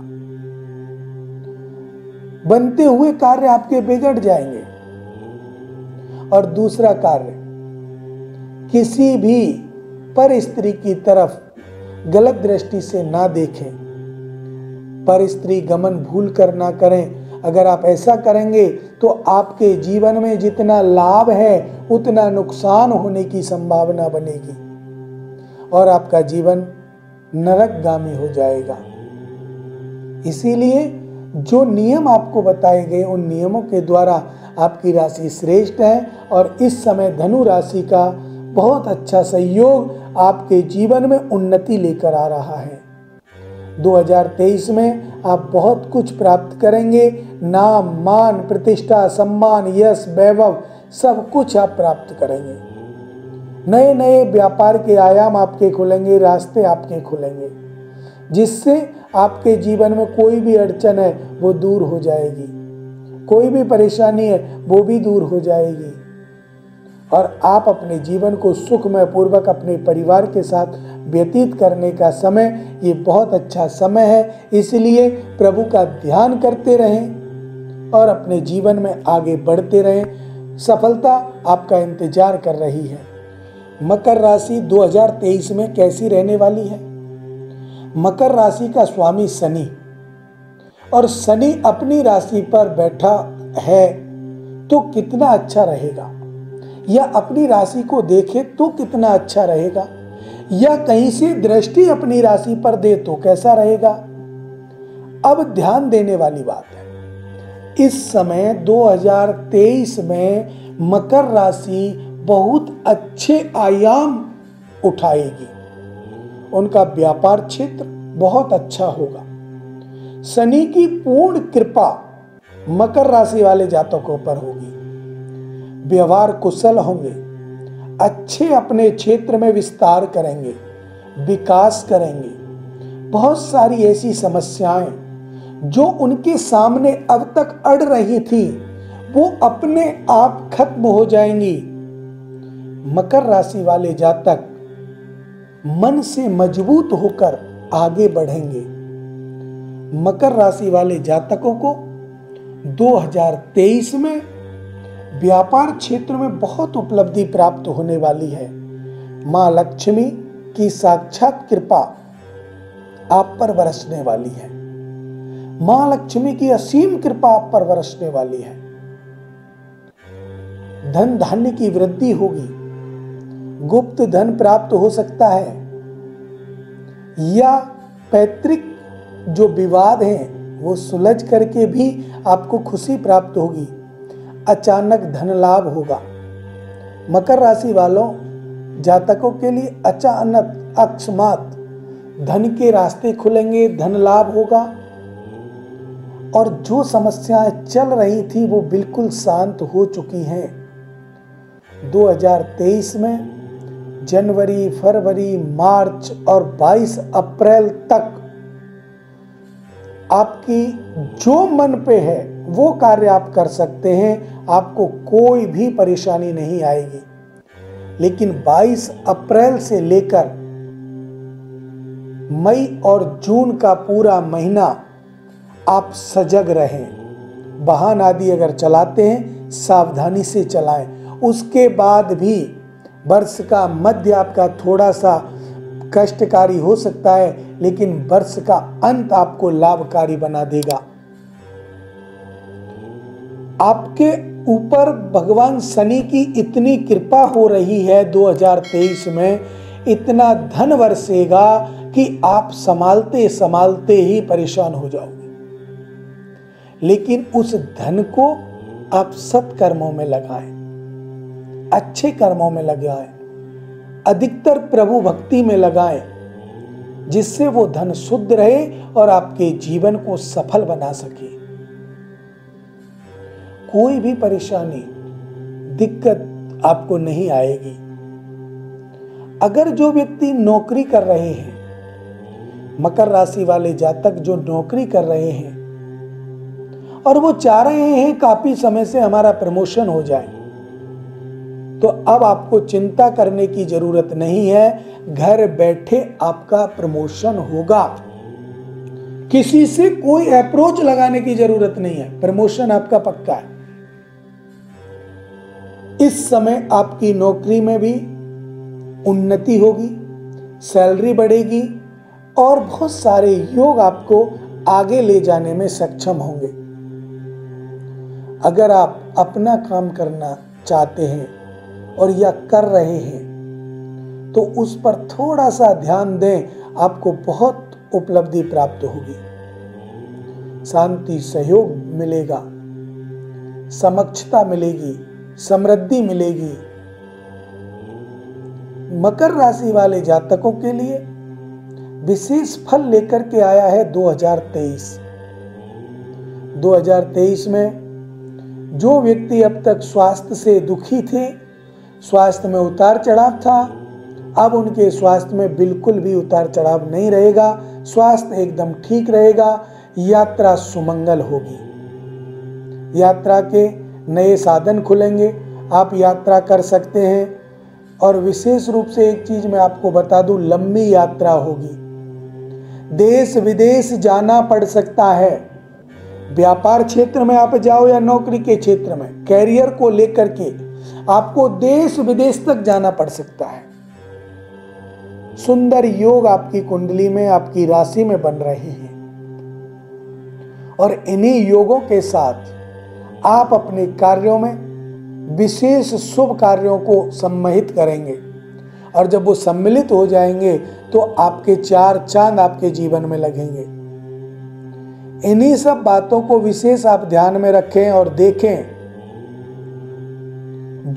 बनते हुए कार्य आपके बिगड़ जाएंगे। और दूसरा कार्य, किसी भी पर स्त्री की तरफ गलत दृष्टि से ना देखें, पर स्त्री गमन भूल कर ना करें। अगर आप ऐसा करेंगे तो आपके जीवन में जितना लाभ है उतना नुकसान होने की संभावना बनेगी और आपका जीवन नरकगामी हो जाएगा। इसीलिए जो नियम आपको बताए गए उन नियमों के द्वारा आपकी राशि श्रेष्ठ है और इस समय धनु राशि का बहुत अच्छा सहयोग आपके जीवन में उन्नति लेकर आ रहा है। 2023 में आप बहुत कुछ प्राप्त करेंगे। नाम, मान, प्रतिष्ठा, सम्मान, यश, वैभव सब कुछ आप प्राप्त करेंगे। नए नए व्यापार के आयाम आपके खुलेंगे, रास्ते आपके खुलेंगे, जिससे आपके जीवन में कोई भी अड़चन है वो दूर हो जाएगी, कोई भी परेशानी है वो भी दूर हो जाएगी और आप अपने जीवन को सुखमय पूर्वक अपने परिवार के साथ व्यतीत करने का समय, ये बहुत अच्छा समय है। इसलिए प्रभु का ध्यान करते रहें और अपने जीवन में आगे बढ़ते रहें। सफलता आपका इंतजार कर रही है। मकर राशि 2023 में कैसी रहने वाली है? मकर राशि का स्वामी शनि, और शनि अपनी राशि पर बैठा है तो कितना अच्छा रहेगा, या अपनी राशि को देखे तो कितना अच्छा रहेगा, या कहीं से दृष्टि अपनी राशि पर दे तो कैसा रहेगा। अब ध्यान देने वाली बात है, इस समय 2023 में मकर राशि बहुत अच्छे आयाम उठाएगी। उनका व्यापार क्षेत्र बहुत अच्छा होगा। शनि की पूर्ण कृपा मकर राशि वाले जातकों पर होगी। व्यवहार कुशल होंगे, अच्छे अपने क्षेत्र में विस्तार करेंगे, विकास करेंगे। बहुत सारी ऐसी समस्याएं जो उनके सामने अब तक अड़ रही थी वो अपने आप खत्म हो जाएंगी। मकर राशि वाले जातक मन से मजबूत होकर आगे बढ़ेंगे। मकर राशि वाले जातकों को 2023 में व्यापार क्षेत्र में बहुत उपलब्धि प्राप्त होने वाली है। माँ लक्ष्मी की साक्षात कृपा आप पर बरसने वाली है। माँ लक्ष्मी की असीम कृपा आप पर बरसने वाली है। धन धान्य की वृद्धि होगी। गुप्त धन प्राप्त हो सकता है या पैतृक जो विवाद हैं वो सुलझ करके भी आपको खुशी प्राप्त होगी। अचानक धन लाभ होगा। मकर राशि वालों जातकों के लिए अचानक अकस्मात धन के रास्ते खुलेंगे, धन लाभ होगा और जो समस्याएं चल रही थी वो बिल्कुल शांत हो चुकी हैं। 2023 में जनवरी, फरवरी, मार्च और 22 अप्रैल तक आपकी जो मन पे है वो कार्य आप कर सकते हैं, आपको कोई भी परेशानी नहीं आएगी। लेकिन 22 अप्रैल से लेकर मई और जून का पूरा महीना आप सजग रहें। वाहन आदि अगर चलाते हैं सावधानी से चलाएं। उसके बाद भी वर्ष का मध्य आपका थोड़ा सा कष्टकारी हो सकता है, लेकिन वर्ष का अंत आपको लाभकारी बना देगा। आपके ऊपर भगवान शनि की इतनी कृपा हो रही है 2023 में, इतना धन बरसेगा कि आप संभालते संभालते ही परेशान हो जाओगे। लेकिन उस धन को आप सत्कर्मों में लगाएं, अच्छे कर्मों में लगाएं, अधिकतर प्रभु भक्ति में लगाएं, जिससे वो धन शुद्ध रहे और आपके जीवन को सफल बना सके। कोई भी परेशानी दिक्कत आपको नहीं आएगी। अगर जो व्यक्ति नौकरी कर रहे हैं, मकर राशि वाले जातक जो नौकरी कर रहे हैं और वो चाह रहे हैं काफी समय से हमारा प्रमोशन हो जाए, तो अब आपको चिंता करने की जरूरत नहीं है। घर बैठे आपका प्रमोशन होगा, किसी से कोई अप्रोच लगाने की जरूरत नहीं है, प्रमोशन आपका पक्का है। इस समय आपकी नौकरी में भी उन्नति होगी, सैलरी बढ़ेगी और बहुत सारे योग आपको आगे ले जाने में सक्षम होंगे। अगर आप अपना काम करना चाहते हैं और या कर रहे हैं तो उस पर थोड़ा सा ध्यान दें, आपको बहुत उपलब्धि प्राप्त होगी। शांति सहयोग मिलेगा, समक्षता मिलेगी, समृद्धि मिलेगी। मकर राशि वाले जातकों के लिए विशेष फल लेकर के आया है 2023। 2023 में जो व्यक्ति अब तक स्वास्थ्य से दुखी थे, स्वास्थ्य में उतार चढ़ाव था, अब उनके स्वास्थ्य में बिल्कुल भी उतार चढ़ाव नहीं रहेगा। स्वास्थ्य एकदम ठीक रहेगा। यात्रा सुमंगल होगी। यात्रा के नए साधन खुलेंगे, आप यात्रा कर सकते हैं। और विशेष रूप से एक चीज मैं आपको बता दूं, लंबी यात्रा होगी, देश विदेश जाना पड़ सकता है। व्यापार क्षेत्र में आप जाओ या नौकरी के क्षेत्र में, कैरियर को लेकर के आपको देश विदेश तक जाना पड़ सकता है। सुंदर योग आपकी कुंडली में, आपकी राशि में बन रहे हैं और इन्हीं योगों के साथ आप अपने कार्यों में विशेष शुभ कार्यों को सम्मिलित करेंगे और जब वो सम्मिलित हो जाएंगे तो आपके चार चांद आपके जीवन में लगेंगे। इन्हीं सब बातों को विशेष आप ध्यान में रखें और देखें।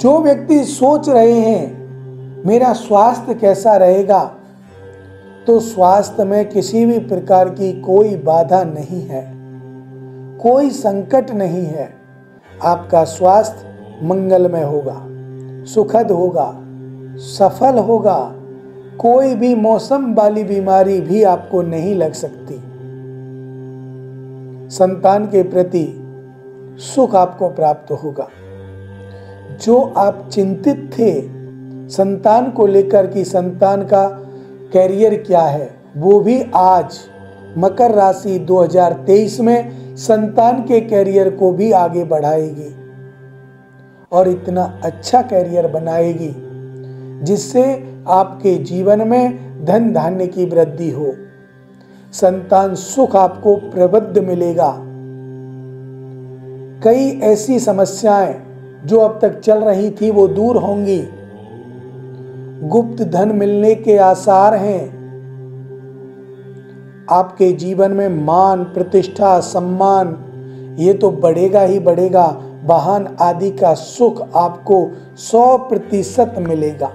जो व्यक्ति सोच रहे हैं मेरा स्वास्थ्य कैसा रहेगा, तो स्वास्थ्य में किसी भी प्रकार की कोई बाधा नहीं है, कोई संकट नहीं है। आपका स्वास्थ्य मंगलमय होगा, सुखद होगा, सफल होगा। कोई भी मौसम वाली बीमारी भी आपको नहीं लग सकती। संतान के प्रति सुख आपको प्राप्त होगा। जो आप चिंतित थे संतान को लेकर कि संतान का कैरियर क्या है, वो भी आज मकर राशि 2023 में संतान के कैरियर को भी आगे बढ़ाएगी और इतना अच्छा कैरियर बनाएगी जिससे आपके जीवन में धन धान्य की वृद्धि हो। संतान सुख आपको प्रबुद्ध मिलेगा। कई ऐसी समस्याएं जो अब तक चल रही थी वो दूर होंगी। गुप्त धन मिलने के आसार हैं। आपके जीवन में मान, प्रतिष्ठा, सम्मान ये तो बढ़ेगा ही बढ़ेगा। वाहन आदि का सुख आपको 100% मिलेगा।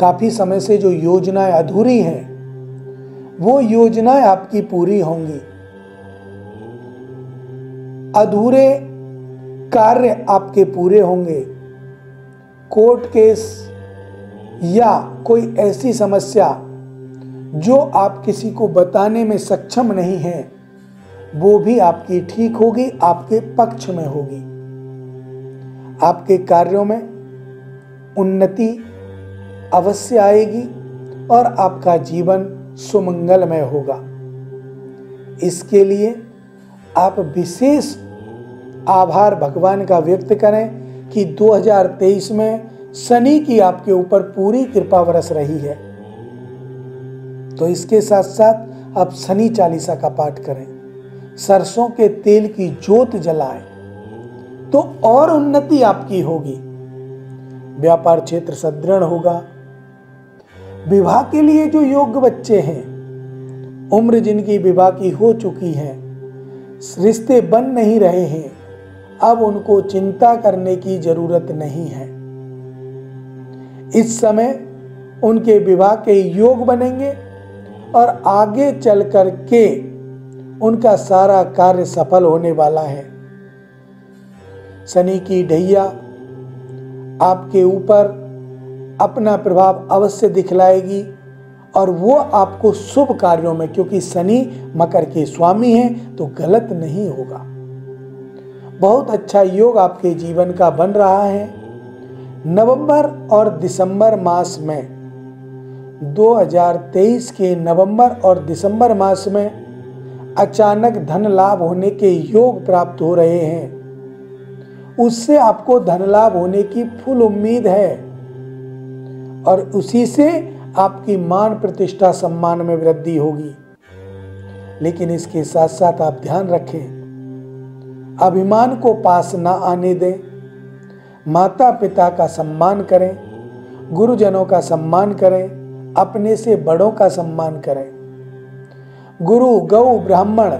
काफी समय से जो योजनाएं अधूरी हैं वो योजनाएं आपकी पूरी होंगी। अधूरे कार्य आपके पूरे होंगे। कोर्ट केस या कोई ऐसी समस्या जो आप किसी को बताने में सक्षम नहीं हैं वो भी आपकी ठीक होगी, आपके पक्ष में होगी। आपके कार्यों में उन्नति अवश्य आएगी और आपका जीवन सुमंगलमय होगा। इसके लिए आप विशेष आभार भगवान का व्यक्त करें कि 2023 में शनि की आपके ऊपर पूरी कृपा बरस रही है। तो इसके साथ साथ आप शनि चालीसा का पाठ करें, सरसों के तेल की ज्योत जलाएं तो और उन्नति आपकी होगी। व्यापार क्षेत्र सुदृढ़ होगा। विवाह के लिए जो योग्य बच्चे हैं, उम्र जिनकी विवाह की हो चुकी है, रिश्ते बन नहीं रहे हैं, अब उनको चिंता करने की जरूरत नहीं है। इस समय उनके विवाह के योग बनेंगे और आगे चल कर के उनका सारा कार्य सफल होने वाला है। शनि की ढैया आपके ऊपर अपना प्रभाव अवश्य दिखलाएगी और वो आपको शुभ कार्यों में, क्योंकि शनि मकर के स्वामी हैं तो गलत नहीं होगा। बहुत अच्छा योग आपके जीवन का बन रहा है। नवंबर और दिसंबर मास में 2023 के नवंबर और दिसंबर मास में अचानक धन लाभ होने के योग प्राप्त हो रहे हैं। उससे आपको धन लाभ होने की फुल उम्मीद है और उसी से आपकी मान, प्रतिष्ठा, सम्मान में वृद्धि होगी। लेकिन इसके साथ साथ आप ध्यान रखें, अभिमान को पास ना आने दें। माता पिता का सम्मान करें, गुरुजनों का सम्मान करें, अपने से बड़ों का सम्मान करें। गुरु, गौ, ब्राह्मण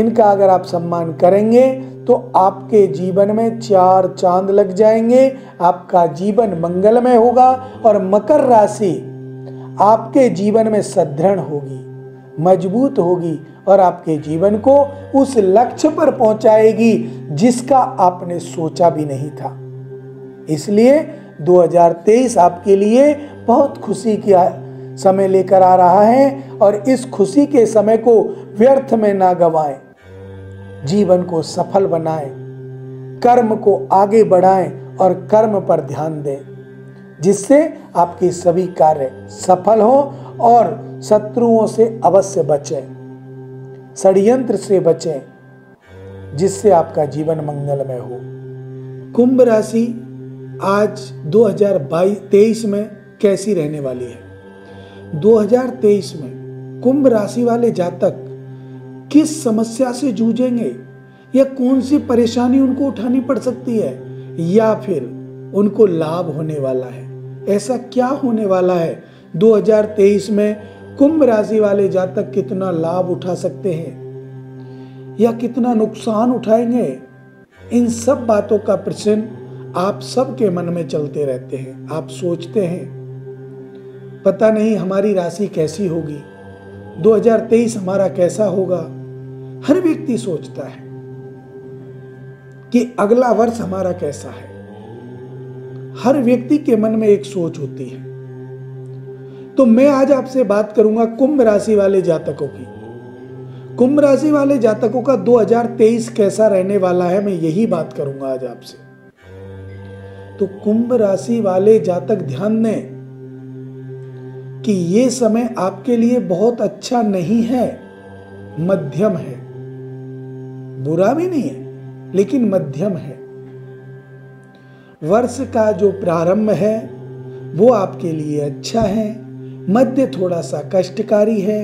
इनका अगर आप सम्मान करेंगे तो आपके जीवन में चार चांद लग जाएंगे। आपका जीवन मंगलमय होगा और मकर राशि आपके जीवन में सुदृढ़ होगी, मजबूत होगी और आपके जीवन को उस लक्ष्य पर पहुंचाएगी जिसका आपने सोचा भी नहीं था। इसलिए 2023 आपके लिए बहुत खुशी का समय लेकर आ रहा है और इस खुशी के समय को व्यर्थ में ना गंवाएं। जीवन को सफल बनाएं, कर्म को आगे बढ़ाएं और कर्म पर ध्यान दें जिससे आपके सभी कार्य सफल हों और शत्रुओं से अवश्य बचें, षड्यंत्र से बचें जिससे आपका जीवन मंगलमय हो। कुंभ राशि आज 2023 में कैसी रहने वाली है? 2023 में कुंभ राशि वाले जातक किस समस्या से जूझेंगे या कौन सी परेशानी उनको उठानी पड़ सकती है या फिर उनको लाभ होने वाला है? ऐसा क्या होने वाला है 2023 में? कुंभ राशि वाले जातक कितना लाभ उठा सकते हैं या कितना नुकसान उठाएंगे? इन सब बातों का प्रश्न आप सबके मन में चलते रहते हैं। आप सोचते हैं पता नहीं हमारी राशि कैसी होगी, 2023 हमारा कैसा होगा। हर व्यक्ति सोचता है कि अगला वर्ष हमारा कैसा है। हर व्यक्ति के मन में एक सोच होती है। तो मैं आज आपसे बात करूंगा कुंभ राशि वाले जातकों की। कुंभ राशि वाले जातकों का 2023 कैसा रहने वाला है, मैं यही बात करूंगा आज आपसे। तो कुंभ राशि वाले जातक ध्यान दें कि ये समय आपके लिए बहुत अच्छा नहीं है, मध्यम है। बुरा भी नहीं है लेकिन मध्यम है। वर्ष का जो प्रारंभ है वो आपके लिए अच्छा है, मध्य थोड़ा सा कष्टकारी है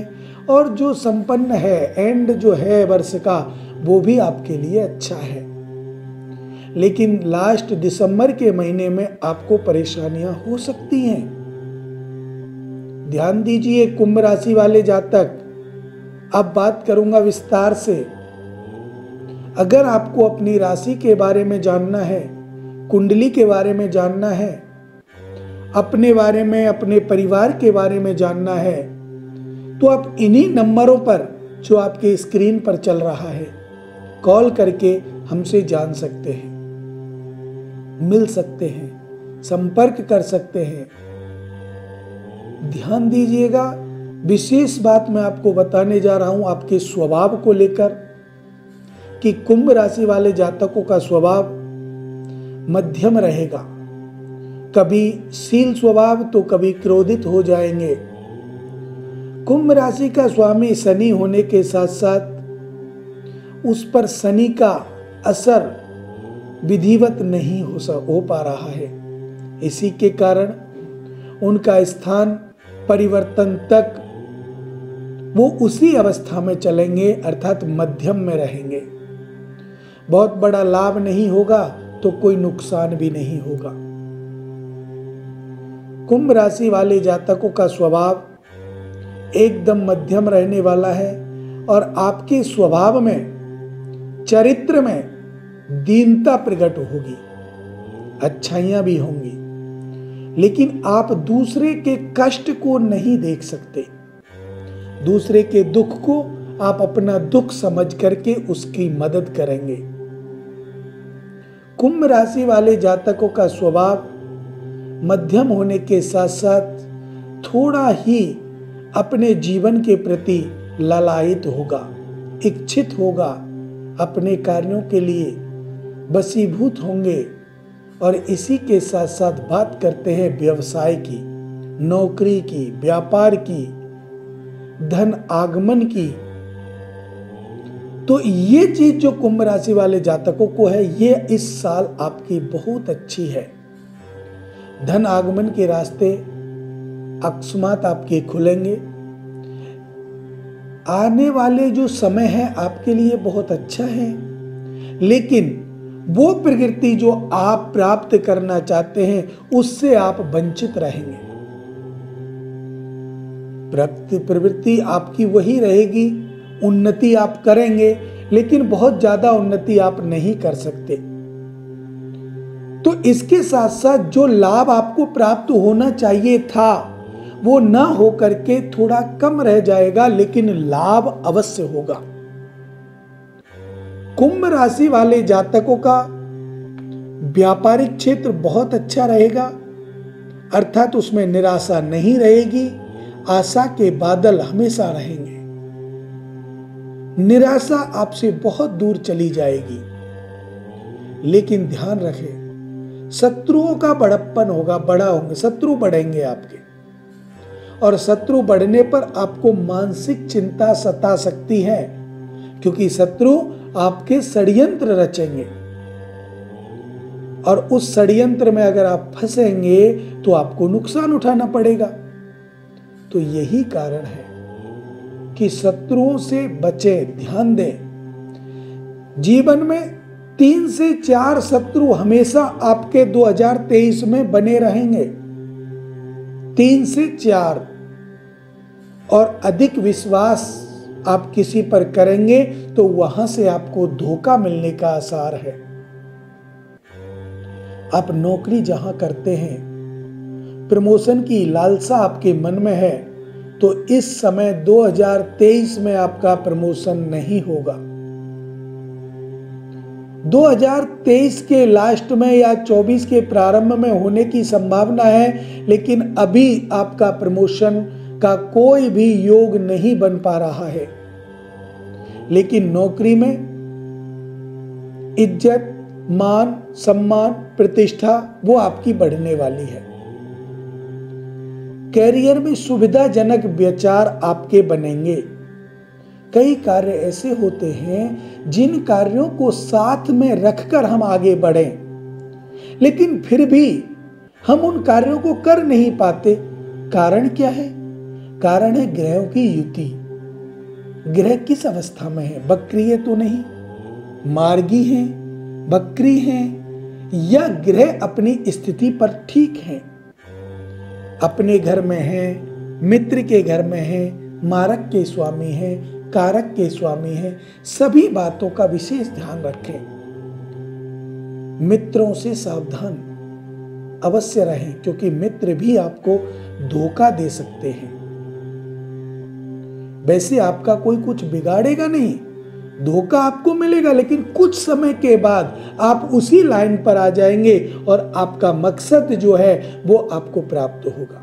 और जो संपन्न है एंड जो है वर्ष का वो भी आपके लिए अच्छा है। लेकिन लास्ट दिसंबर के महीने में आपको परेशानियां हो सकती हैं, ध्यान दीजिए कुंभ राशि वाले जातक। अब बात करूंगा विस्तार से। अगर आपको अपनी राशि के बारे में जानना है, कुंडली के बारे में जानना है, अपने बारे में, अपने परिवार के बारे में जानना है, तो आप इन्हीं नंबरों पर जो आपके स्क्रीन पर चल रहा है कॉल करके हमसे जान सकते हैं, मिल सकते हैं, संपर्क कर सकते हैं। ध्यान दीजिएगा, विशेष बात मैं आपको बताने जा रहा हूं आपके स्वभाव को लेकर कि कुंभ राशि वाले जातकों का स्वभाव मध्यम रहेगा। कभी शील स्वभाव तो कभी क्रोधित हो जाएंगे। कुंभ राशि का स्वामी शनि होने के साथ साथ उस पर शनि का असर विधिवत नहीं हो पा रहा है। इसी के कारण उनका स्थान परिवर्तन तक वो उसी अवस्था में चलेंगे, अर्थात मध्यम में रहेंगे। बहुत बड़ा लाभ नहीं होगा तो कोई नुकसान भी नहीं होगा। कुंभ राशि वाले जातकों का स्वभाव एकदम मध्यम रहने वाला है और आपके स्वभाव में, चरित्र में दीनता प्रकट होगी, अच्छाइयां भी होंगी, लेकिन आप दूसरे के कष्ट को नहीं देख सकते। दूसरे के दुख को आप अपना दुख समझ करके उसकी मदद करेंगे। कुंभ राशि वाले जातकों का स्वभाव मध्यम होने के साथ साथ थोड़ा ही अपने जीवन के प्रति लालायित होगा, इच्छित होगा, अपने कार्यों के लिए वशीभूत होंगे। और इसी के साथ साथ बात करते हैं व्यवसाय की, नौकरी की, व्यापार की, धन आगमन की। तो ये चीज जो कुंभ राशि वाले जातकों को है, ये इस साल आपकी बहुत अच्छी है। धन आगमन के रास्ते अकस्मात आपके खुलेंगे। आने वाले जो समय है आपके लिए बहुत अच्छा है, लेकिन वो प्रकृति जो आप प्राप्त करना चाहते हैं उससे आप वंचित रहेंगे। प्रवृत्ति आपकी वही रहेगी, उन्नति आप करेंगे लेकिन बहुत ज्यादा उन्नति आप नहीं कर सकते। तो इसके साथ साथ जो लाभ आपको प्राप्त होना चाहिए था वो ना हो करके थोड़ा कम रह जाएगा, लेकिन लाभ अवश्य होगा। कुंभ राशि वाले जातकों का व्यापारिक क्षेत्र बहुत अच्छा रहेगा, अर्थात उसमें निराशा नहीं रहेगी, आशा के बादल हमेशा रहेंगे। निराशा आपसे बहुत दूर चली जाएगी, लेकिन ध्यान रखें शत्रुओं का बड़प्पन होगा, बड़ा होंगे, शत्रु बढ़ेंगे आपके, और शत्रु बढ़ने पर आपको मानसिक चिंता सता सकती है, क्योंकि शत्रु आपके षड्यंत्र रचेंगे और उस षड्यंत्र में अगर आप फंसेंगे तो आपको नुकसान उठाना पड़ेगा। तो यही कारण है कि शत्रुओं से बचें, ध्यान दें। जीवन में 3 से 4 शत्रु हमेशा आपके 2023 में बने रहेंगे, 3 से 4, और अधिक विश्वास आप किसी पर करेंगे तो वहां से आपको धोखा मिलने का आसार है। आप नौकरी जहां करते हैं, प्रमोशन की लालसा आपके मन में है, तो इस समय 2023 में आपका प्रमोशन नहीं होगा। 2023 के लास्ट में या 24 के प्रारंभ में होने की संभावना है, लेकिन अभी आपका प्रमोशन का कोई भी योग नहीं बन पा रहा है। लेकिन नौकरी में इज्जत, मान, सम्मान, प्रतिष्ठा वो आपकी बढ़ने वाली है। कैरियर में सुविधाजनक विचार आपके बनेंगे। कई कार्य ऐसे होते हैं जिन कार्यों को साथ में रखकर हम आगे बढ़ें, लेकिन फिर भी हम उन कार्यों को कर नहीं पाते। कारण क्या है? कारण है ग्रहों की युति। ग्रह किस अवस्था में है? बकरी है तो नहीं, मार्गी है, बकरी है, या ग्रह अपनी स्थिति पर ठीक है, अपने घर में है, मित्र के घर में है, मारक के स्वामी है, कारक के स्वामी है। सभी बातों का विशेष ध्यान रखें। मित्रों से सावधान अवश्य रहें, क्योंकि मित्र भी आपको धोखा दे सकते हैं। वैसे आपका कोई कुछ बिगाड़ेगा नहीं, धोखा आपको मिलेगा, लेकिन कुछ समय के बाद आप उसी लाइन पर आ जाएंगे और आपका मकसद जो है वो आपको प्राप्त होगा।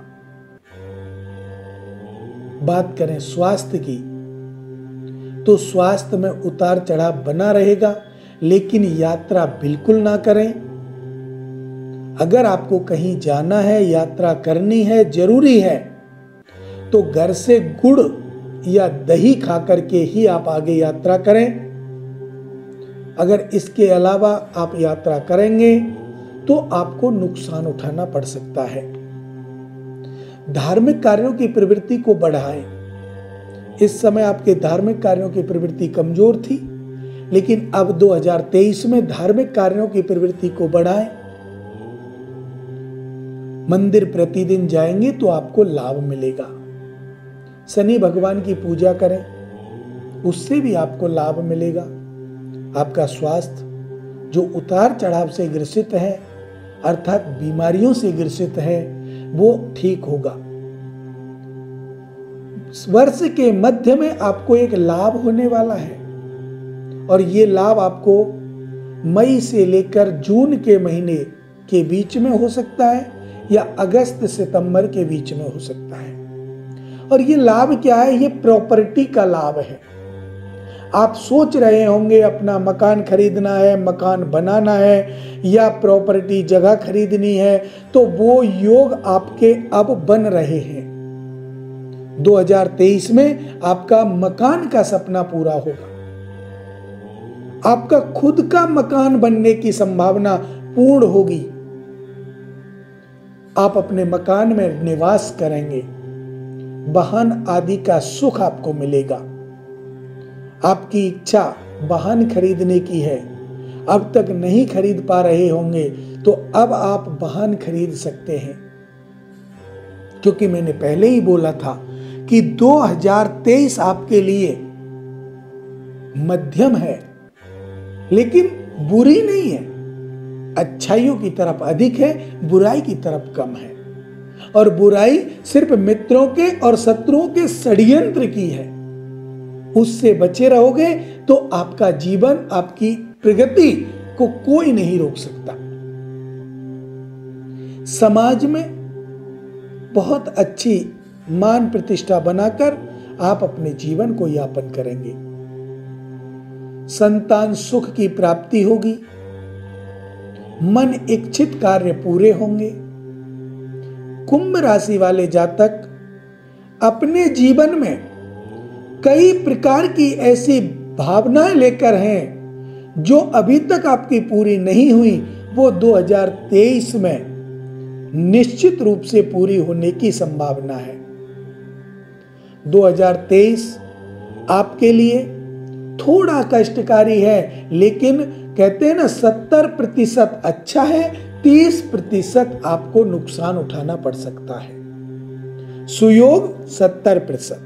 बात करें स्वास्थ्य की, तो स्वास्थ्य में उतार चढ़ाव बना रहेगा, लेकिन यात्रा बिल्कुल ना करें। अगर आपको कहीं जाना है, यात्रा करनी है, जरूरी है, तो घर से गुड़ या दही खा करके ही आप आगे यात्रा करें। अगर इसके अलावा आप यात्रा करेंगे तो आपको नुकसान उठाना पड़ सकता है। धार्मिक कार्यों की प्रवृत्ति को बढ़ाएं। इस समय आपके धार्मिक कार्यों की प्रवृत्ति कमजोर थी, लेकिन अब 2023 में धार्मिक कार्यों की प्रवृत्ति को बढ़ाएं। मंदिर प्रतिदिन जाएंगे तो आपको लाभ मिलेगा। शनि भगवान की पूजा करें, उससे भी आपको लाभ मिलेगा। आपका स्वास्थ्य जो उतार चढ़ाव से ग्रसित है, अर्थात बीमारियों से ग्रसित है, वो ठीक होगा। वर्ष के मध्य में आपको एक लाभ होने वाला है, और ये लाभ आपको मई से लेकर जून के महीने के बीच में हो सकता है, या अगस्त सितंबर के बीच में हो सकता है। और ये लाभ क्या है? ये प्रॉपर्टी का लाभ है। आप सोच रहे होंगे अपना मकान खरीदना है, मकान बनाना है, या प्रॉपर्टी जगह खरीदनी है, तो वो योग आपके अब बन रहे हैं। 2023 में आपका मकान का सपना पूरा होगा। आपका खुद का मकान बनने की संभावना पूर्ण होगी। आप अपने मकान में निवास करेंगे। वाहन आदि का सुख आपको मिलेगा। आपकी इच्छा वाहन खरीदने की है, अब तक नहीं खरीद पा रहे होंगे, तो अब आप वाहन खरीद सकते हैं। क्योंकि मैंने पहले ही बोला था कि 2023 आपके लिए मध्यम है, लेकिन बुरी नहीं है। अच्छाइयों की तरफ अधिक है, बुराई की तरफ कम है। और बुराई सिर्फ मित्रों के और शत्रुओं के षड्यंत्र की है। उससे बचे रहोगे तो आपका जीवन, आपकी प्रगति को कोई नहीं रोक सकता। समाज में बहुत अच्छी मान प्रतिष्ठा बनाकर आप अपने जीवन को यापन करेंगे। संतान सुख की प्राप्ति होगी। मन इच्छित कार्य पूरे होंगे। कुंभ राशि वाले जातक अपने जीवन में कई प्रकार की ऐसी भावनाएं लेकर हैं जो अभी तक आपकी पूरी नहीं हुई, वो 2023 में निश्चित रूप से पूरी होने की संभावना है। 2023 आपके लिए थोड़ा कष्टकारी है, लेकिन कहते हैं ना 70% अच्छा है, 30% आपको नुकसान उठाना पड़ सकता है। सुयोग 70%,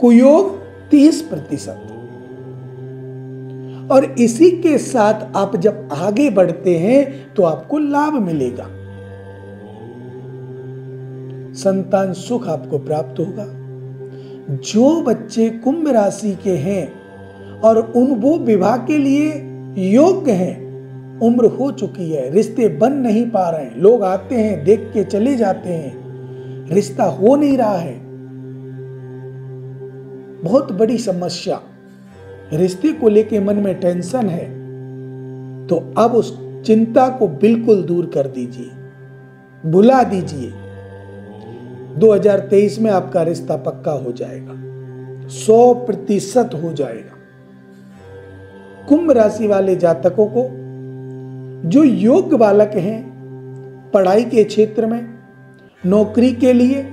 कुयोग 30%। और इसी के साथ आप जब आगे बढ़ते हैं तो आपको लाभ मिलेगा। संतान सुख आपको प्राप्त होगा। जो बच्चे कुंभ राशि के हैं और उन वो विवाह के लिए योग्य हैं, उम्र हो चुकी है, रिश्ते बन नहीं पा रहे हैं, लोग आते हैं, देख के चले जाते हैं, रिश्ता हो नहीं रहा है, बहुत बड़ी समस्या, रिश्ते को लेके मन में टेंशन है, तो अब उस चिंता को बिल्कुल दूर कर दीजिए, भुला दीजिए। 2023 में आपका रिश्ता पक्का हो जाएगा, 100% हो जाएगा। कुंभ राशि वाले जातकों को जो योग्य बालक हैं पढ़ाई के क्षेत्र में, नौकरी के लिए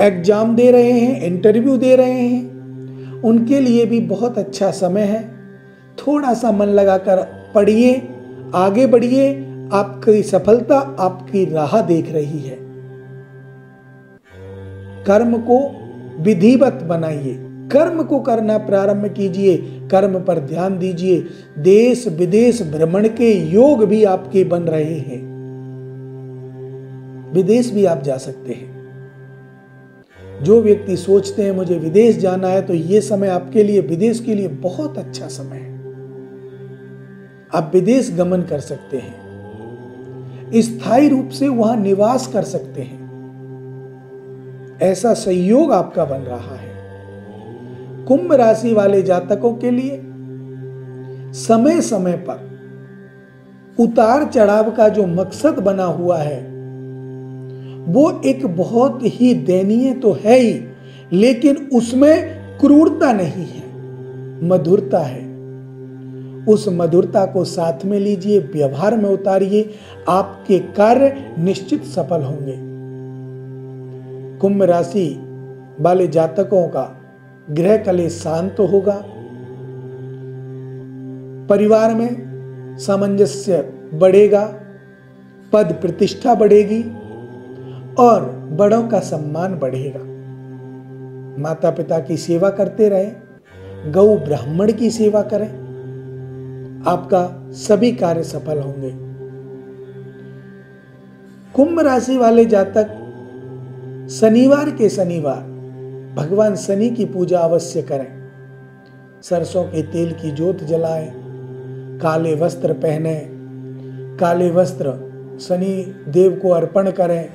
एग्जाम दे रहे हैं, इंटरव्यू दे रहे हैं, उनके लिए भी बहुत अच्छा समय है। थोड़ा सा मन लगाकर पढ़िए, आगे बढ़िए, आपकी सफलता आपकी राह देख रही है। कर्म को विधिवत बनाइए, कर्म को करना प्रारंभ कीजिए, कर्म पर ध्यान दीजिए। देश विदेश भ्रमण के योग भी आपके बन रहे हैं, विदेश भी आप जा सकते हैं। जो व्यक्ति सोचते हैं मुझे विदेश जाना है, तो ये समय आपके लिए विदेश के लिए बहुत अच्छा समय है, आप विदेश गमन कर सकते हैं, स्थायी रूप से वहां निवास कर सकते हैं। ऐसा संयोग आपका बन रहा है। कुंभ राशि वाले जातकों के लिए समय समय पर उतार चढ़ाव का जो मकसद बना हुआ है वो एक बहुत ही दयनीय तो है ही, लेकिन उसमें क्रूरता नहीं है, मधुरता है। उस मधुरता को साथ में लीजिए, व्यवहार में उतारिए, आपके कार्य निश्चित सफल होंगे। कुंभ राशि वाले जातकों का ग्रह कलेश शांत होगा। परिवार में सामंजस्य बढ़ेगा, पद प्रतिष्ठा बढ़ेगी और बड़ों का सम्मान बढ़ेगा। माता पिता की सेवा करते रहे, गौ ब्राह्मण की सेवा करें, आपका सभी कार्य सफल होंगे। कुंभ राशि वाले जातक शनिवार के शनिवार भगवान शनि की पूजा अवश्य करें, सरसों के तेल की ज्योत जलाएं, काले वस्त्र पहने, काले वस्त्र शनि देव को अर्पण करें,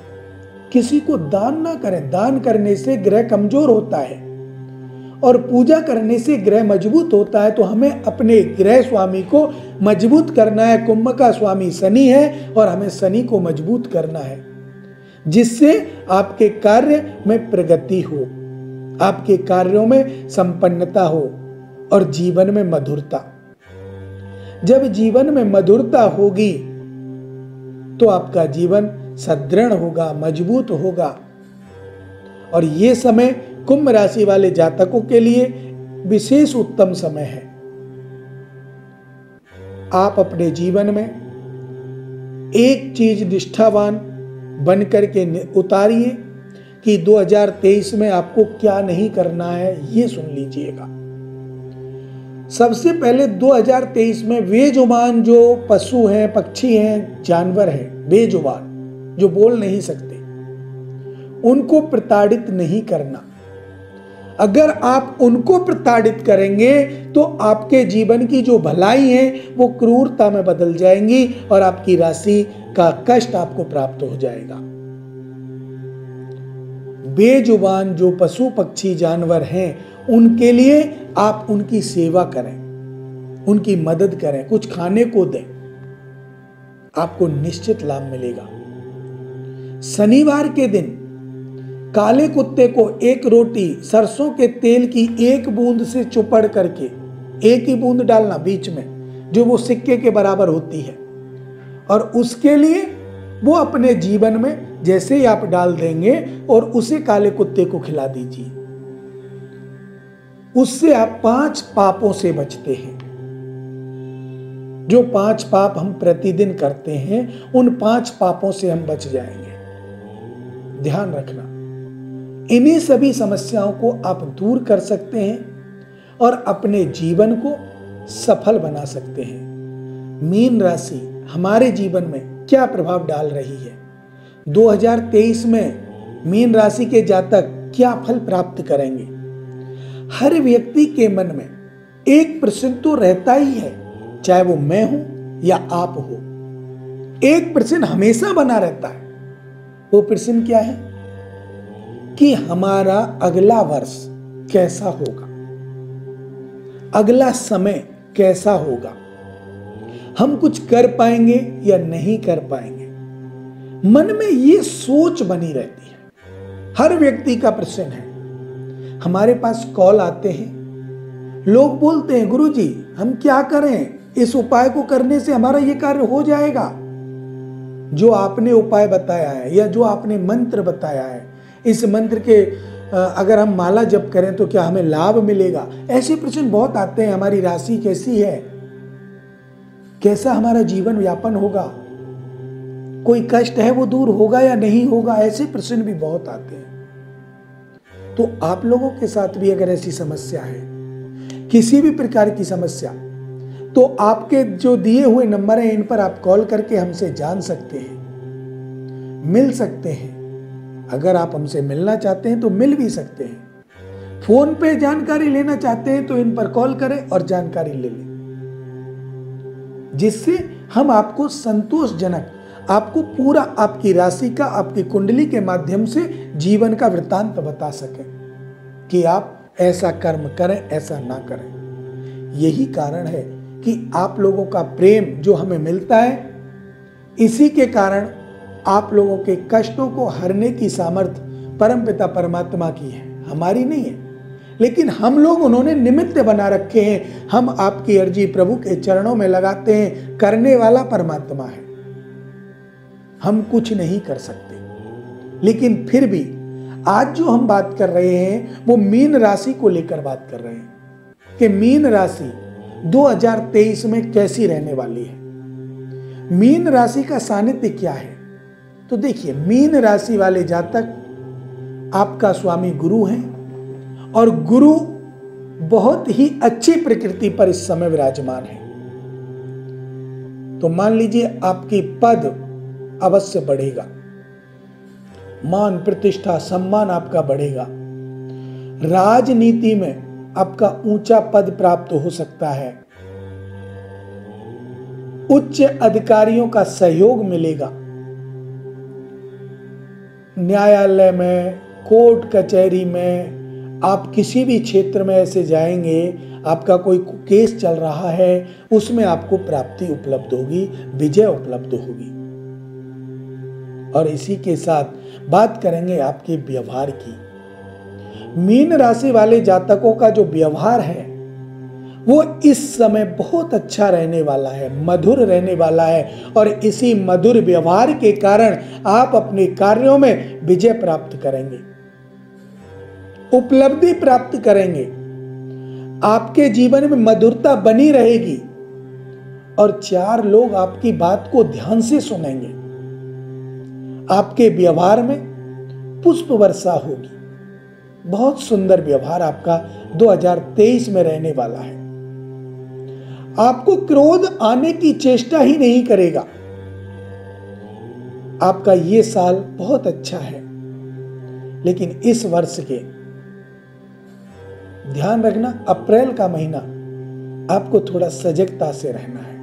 किसी को दान ना करें। दान करने से ग्रह कमजोर होता है और पूजा करने से ग्रह मजबूत होता है। तो हमें अपने ग्रह स्वामी को मजबूत करना है। कुंभ का स्वामी शनि है और हमें शनि को मजबूत करना है, जिससे आपके कार्य में प्रगति हो, आपके कार्यों में संपन्नता हो और जीवन में मधुरता। जब जीवन में मधुरता होगी तो आपका जीवन सदृढ़ होगा, मजबूत होगा। और ये समय कुंभ राशि वाले जातकों के लिए विशेष उत्तम समय है। आप अपने जीवन में एक चीज निष्ठावान बनकर के उतारिए कि 2023 में आपको क्या नहीं करना है, ये सुन लीजिएगा। सबसे पहले 2023 में बेजुबान जो पशु हैं, पक्षी हैं, जानवर हैं, बेजुबान जो बोल नहीं सकते, उनको प्रताड़ित नहीं करना। अगर आप उनको प्रताड़ित करेंगे तो आपके जीवन की जो भलाई है वो क्रूरता में बदल जाएंगी और आपकी राशि का कष्ट आपको प्राप्त हो जाएगा। बेजुबान जो पशु पक्षी जानवर हैं उनके लिए आप उनकी सेवा करें, उनकी मदद करें, कुछ खाने को दें, आपको निश्चित लाभ मिलेगा। शनिवार के दिन काले कुत्ते को एक रोटी सरसों के तेल की एक बूंद से चुपड़ करके, एक ही बूंद डालना बीच में, जो वो सिक्के के बराबर होती है, और उसके लिए वो अपने जीवन में जैसे ही आप डाल देंगे और उसे काले कुत्ते को खिला दीजिए। उससे आप 5 पापों से बचते हैं। जो 5 पाप हम प्रतिदिन करते हैं उन 5 पापों से हम बच जाएंगे, ध्यान रखना। इन्हीं सभी समस्याओं को आप दूर कर सकते हैं और अपने जीवन को सफल बना सकते हैं। मीन राशि हमारे जीवन में क्या प्रभाव डाल रही है, 2023 में मीन राशि के जातक क्या फल प्राप्त करेंगे। हर व्यक्ति के मन में एक प्रश्न तो रहता ही है, चाहे वो मैं हूं या आप हो, एक प्रश्न हमेशा बना रहता है। वो प्रश्न क्या है कि हमारा अगला वर्ष कैसा होगा, अगला समय कैसा होगा, हम कुछ कर पाएंगे या नहीं कर पाएंगे। मन में ये सोच बनी रहती है, हर व्यक्ति का प्रश्न है। हमारे पास कॉल आते हैं, लोग बोलते हैं गुरुजी हम क्या करें, इस उपाय को करने से हमारा ये कार्य हो जाएगा। जो आपने उपाय बताया है या जो आपने मंत्र बताया है, इस मंत्र के अगर हम माला जप करें तो क्या हमें लाभ मिलेगा? ऐसे प्रश्न बहुत आते हैं। हमारी राशि कैसी है, कैसा हमारा जीवन यापन होगा, कोई कष्ट है वो दूर होगा या नहीं होगा, ऐसे प्रश्न भी बहुत आते हैं। तो आप लोगों के साथ भी अगर ऐसी समस्या है, किसी भी प्रकार की समस्या, तो आपके जो दिए हुए नंबर हैं इन पर आप कॉल करके हमसे जान सकते हैं, मिल सकते हैं। अगर आप हमसे मिलना चाहते हैं तो मिल भी सकते हैं। फोन पे जानकारी लेना चाहते हैं तो इन पर कॉल करें और जानकारी ले लें, जिससे हम आपको संतोषजनक, आपको पूरा आपकी राशि का, आपकी कुंडली के माध्यम से जीवन का वृत्तांत बता सकें कि आप ऐसा कर्म करें, ऐसा ना करें। यही कारण है कि आप लोगों का प्रेम जो हमें मिलता है, इसी के कारण आप लोगों के कष्टों को हरने की सामर्थ्य परमपिता परमात्मा की है, हमारी नहीं है। लेकिन हम लोग उन्होंने निमित्त बना रखे हैं। हम आपकी अर्जी प्रभु के चरणों में लगाते हैं। करने वाला परमात्मा है, हम कुछ नहीं कर सकते। लेकिन फिर भी आज जो हम बात कर रहे हैं वो मीन राशि को लेकर बात कर रहे हैं कि मीन राशि 2023 में कैसी रहने वाली है, मीन राशि का सानिध्य क्या है। तो देखिए, मीन राशि वाले जातक, आपका स्वामी गुरु हैं और गुरु बहुत ही अच्छी प्रकृति पर इस समय विराजमान है। तो मान लीजिए आपकी पद अवश्य बढ़ेगा, मान प्रतिष्ठा सम्मान आपका बढ़ेगा, राजनीति में आपका ऊंचा पद प्राप्त हो सकता है, उच्च अधिकारियों का सहयोग मिलेगा, न्यायालय में, कोर्ट कचहरी में, आप किसी भी क्षेत्र में ऐसे जाएंगे, आपका कोई केस चल रहा है उसमें आपको प्राप्ति उपलब्ध होगी, विजय उपलब्ध होगी। और इसी के साथ बात करेंगे आपके व्यवहार की। मीन राशि वाले जातकों का जो व्यवहार है वो इस समय बहुत अच्छा रहने वाला है, मधुर रहने वाला है। और इसी मधुर व्यवहार के कारण आप अपने कार्यों में विजय प्राप्त करेंगे, उपलब्धि प्राप्त करेंगे। आपके जीवन में मधुरता बनी रहेगी और चार लोग आपकी बात को ध्यान से सुनेंगे। आपके व्यवहार में पुष्प वर्षा होगी। बहुत सुंदर व्यवहार आपका 2023 में रहने वाला है। आपको क्रोध आने की चेष्टा ही नहीं करेगा। आपका ये साल बहुत अच्छा है, लेकिन इस वर्ष के ध्यान रखना, अप्रैल का महीना आपको थोड़ा सजगता से रहना है।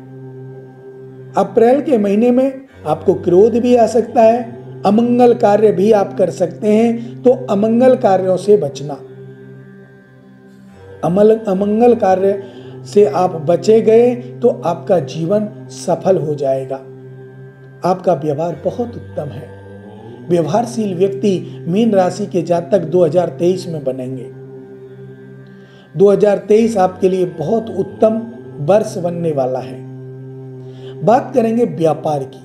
अप्रैल के महीने में आपको क्रोध भी आ सकता है, अमंगल कार्य भी आप कर सकते हैं, तो अमंगल कार्यों से बचना। अमंगल कार्य से आप बचे गए तो आपका जीवन सफल हो जाएगा। आपका व्यवहार बहुत उत्तम है। व्यवहारशील व्यक्ति मीन राशि के जातक 2023 में बनेंगे। 2023 आपके लिए बहुत उत्तम वर्ष बनने वाला है। बात करेंगे व्यापार की।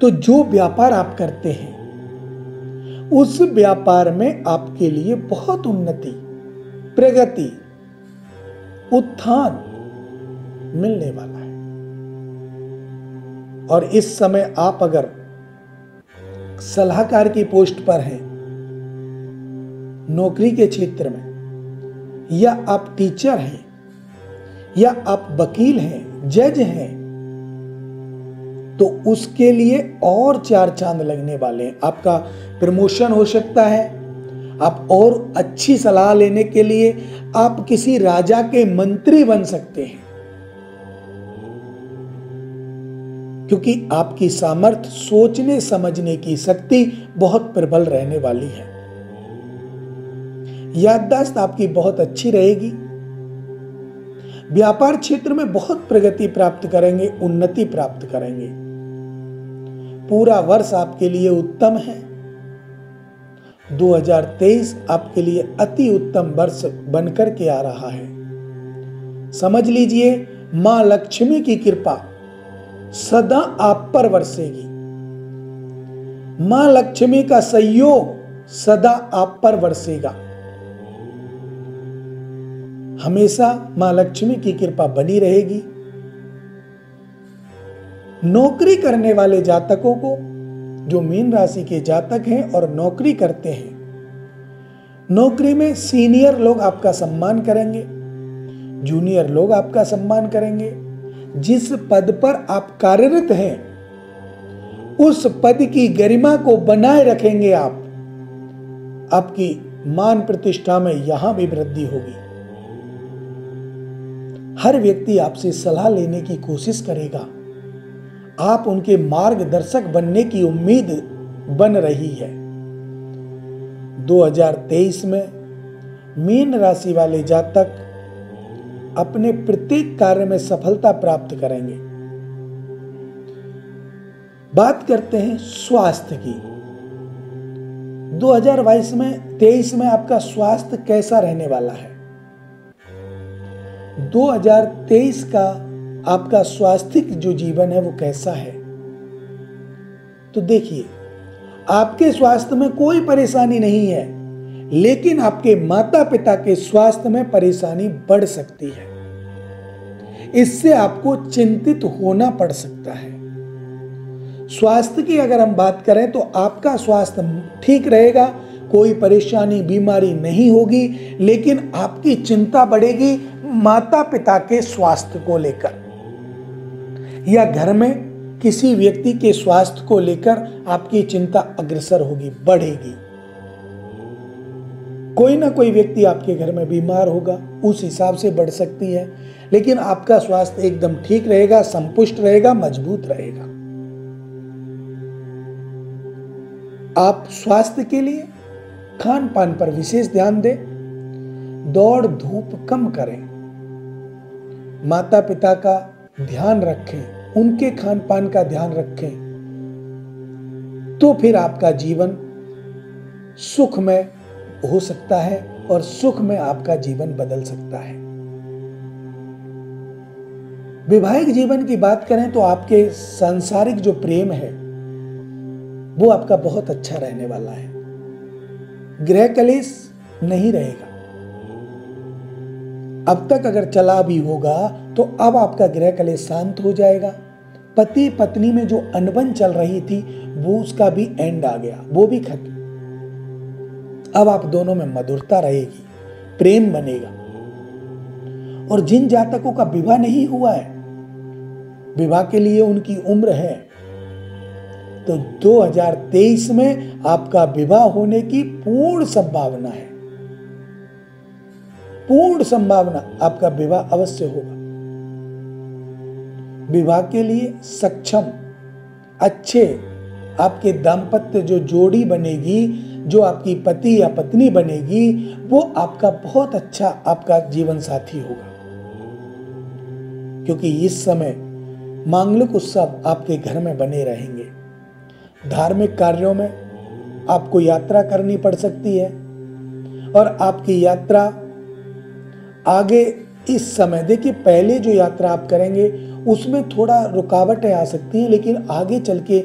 तो जो व्यापार आप करते हैं उस व्यापार में आपके लिए बहुत उन्नति, प्रगति, उत्थान मिलने वाला है। और इस समय आप अगर सलाहकार की पोस्ट पर हैं, नौकरी के क्षेत्र में, या आप टीचर हैं, या आप वकील हैं, जज हैं, तो उसके लिए और चार चांद लगने वाले हैं। आपका प्रमोशन हो सकता है। आप और अच्छी सलाह लेने के लिए आप किसी राजा के मंत्री बन सकते हैं, क्योंकि आपकी सामर्थ्य, सोचने समझने की शक्ति बहुत प्रबल रहने वाली है। याददाश्त आपकी बहुत अच्छी रहेगी। व्यापार क्षेत्र में बहुत प्रगति प्राप्त करेंगे, उन्नति प्राप्त करेंगे। पूरा वर्ष आपके लिए उत्तम है। 2023 आपके लिए अति उत्तम वर्ष बनकर के आ रहा है। समझ लीजिए मां लक्ष्मी की कृपा सदा आप पर बरसेगी। मां लक्ष्मी का सहयोग सदा आप पर बरसेगा। हमेशा मां लक्ष्मी की कृपा बनी रहेगी। नौकरी करने वाले जातकों को, जो मीन राशि के जातक हैं और नौकरी करते हैं, नौकरी में सीनियर लोग आपका सम्मान करेंगे, जूनियर लोग आपका सम्मान करेंगे। जिस पद पर आप कार्यरत हैं उस पद की गरिमा को बनाए रखेंगे आप, आपकी मान प्रतिष्ठा में यहां भी वृद्धि होगी। हर व्यक्ति आपसे सलाह लेने की कोशिश करेगा, आप उनके मार्गदर्शक बनने की उम्मीद बन रही है। 2023 में मीन राशि वाले जातक अपने प्रत्येक कार्य में सफलता प्राप्त करेंगे। बात करते हैं स्वास्थ्य की। 2023 में आपका स्वास्थ्य कैसा रहने वाला है? 2023 का आपका स्वास्थ्यिक जो जीवन है वो कैसा है? तो देखिए, आपके स्वास्थ्य में कोई परेशानी नहीं है, लेकिन आपके माता पिता के स्वास्थ्य में परेशानी बढ़ सकती है। इससे आपको चिंतित होना पड़ सकता है। स्वास्थ्य की अगर हम बात करें तो आपका स्वास्थ्य ठीक रहेगा, कोई परेशानी बीमारी नहीं होगी, लेकिन आपकी चिंता बढ़ेगी माता पिता के स्वास्थ्य को लेकर, या घर में किसी व्यक्ति के स्वास्थ्य को लेकर आपकी चिंता अग्रसर होगी, बढ़ेगी। कोई ना कोई व्यक्ति आपके घर में बीमार होगा, उस हिसाब से बढ़ सकती है, लेकिन आपका स्वास्थ्य एकदम ठीक रहेगा, संतुष्ट रहेगा, मजबूत रहेगा। आप स्वास्थ्य के लिए खान पान पर विशेष ध्यान दें, दौड़ धूप कम करें, माता पिता का ध्यान रखें, उनके खान पान का ध्यान रखें, तो फिर आपका जीवन सुख में हो सकता है और सुख में आपका जीवन बदल सकता है। वैवाहिक जीवन की बात करें तो आपके सांसारिक जो प्रेम है वो आपका बहुत अच्छा रहने वाला है। गृह कलेश नहीं रहेगा। अब तक अगर चला भी होगा तो अब आपका गृह कलेश शांत हो जाएगा। पति पत्नी में जो अनबन चल रही थी वो, उसका भी एंड आ गया, वो भी खत्म। अब आप दोनों में मधुरता रहेगी, प्रेम बनेगा। और जिन जातकों का विवाह नहीं हुआ है, विवाह के लिए उनकी उम्र है, तो 2023 में आपका विवाह होने की पूर्ण संभावना है। पूर्ण संभावना, आपका विवाह अवश्य होगा। विवाह के लिए सक्षम, अच्छे आपके दाम्पत्य जो जोड़ी बनेगी, जो आपकी पति या पत्नी बनेगी, वो आपका बहुत अच्छा आपका जीवन साथी होगा। क्योंकि इस समय मांगलिक उत्सव आपके घर में बने रहेंगे। धार्मिक कार्यों में आपको यात्रा करनी पड़ सकती है, और आपकी यात्रा आगे इस समय, देखिए पहले जो यात्रा आप करेंगे उसमें थोड़ा रुकावटें आ सकती हैं, लेकिन आगे चल के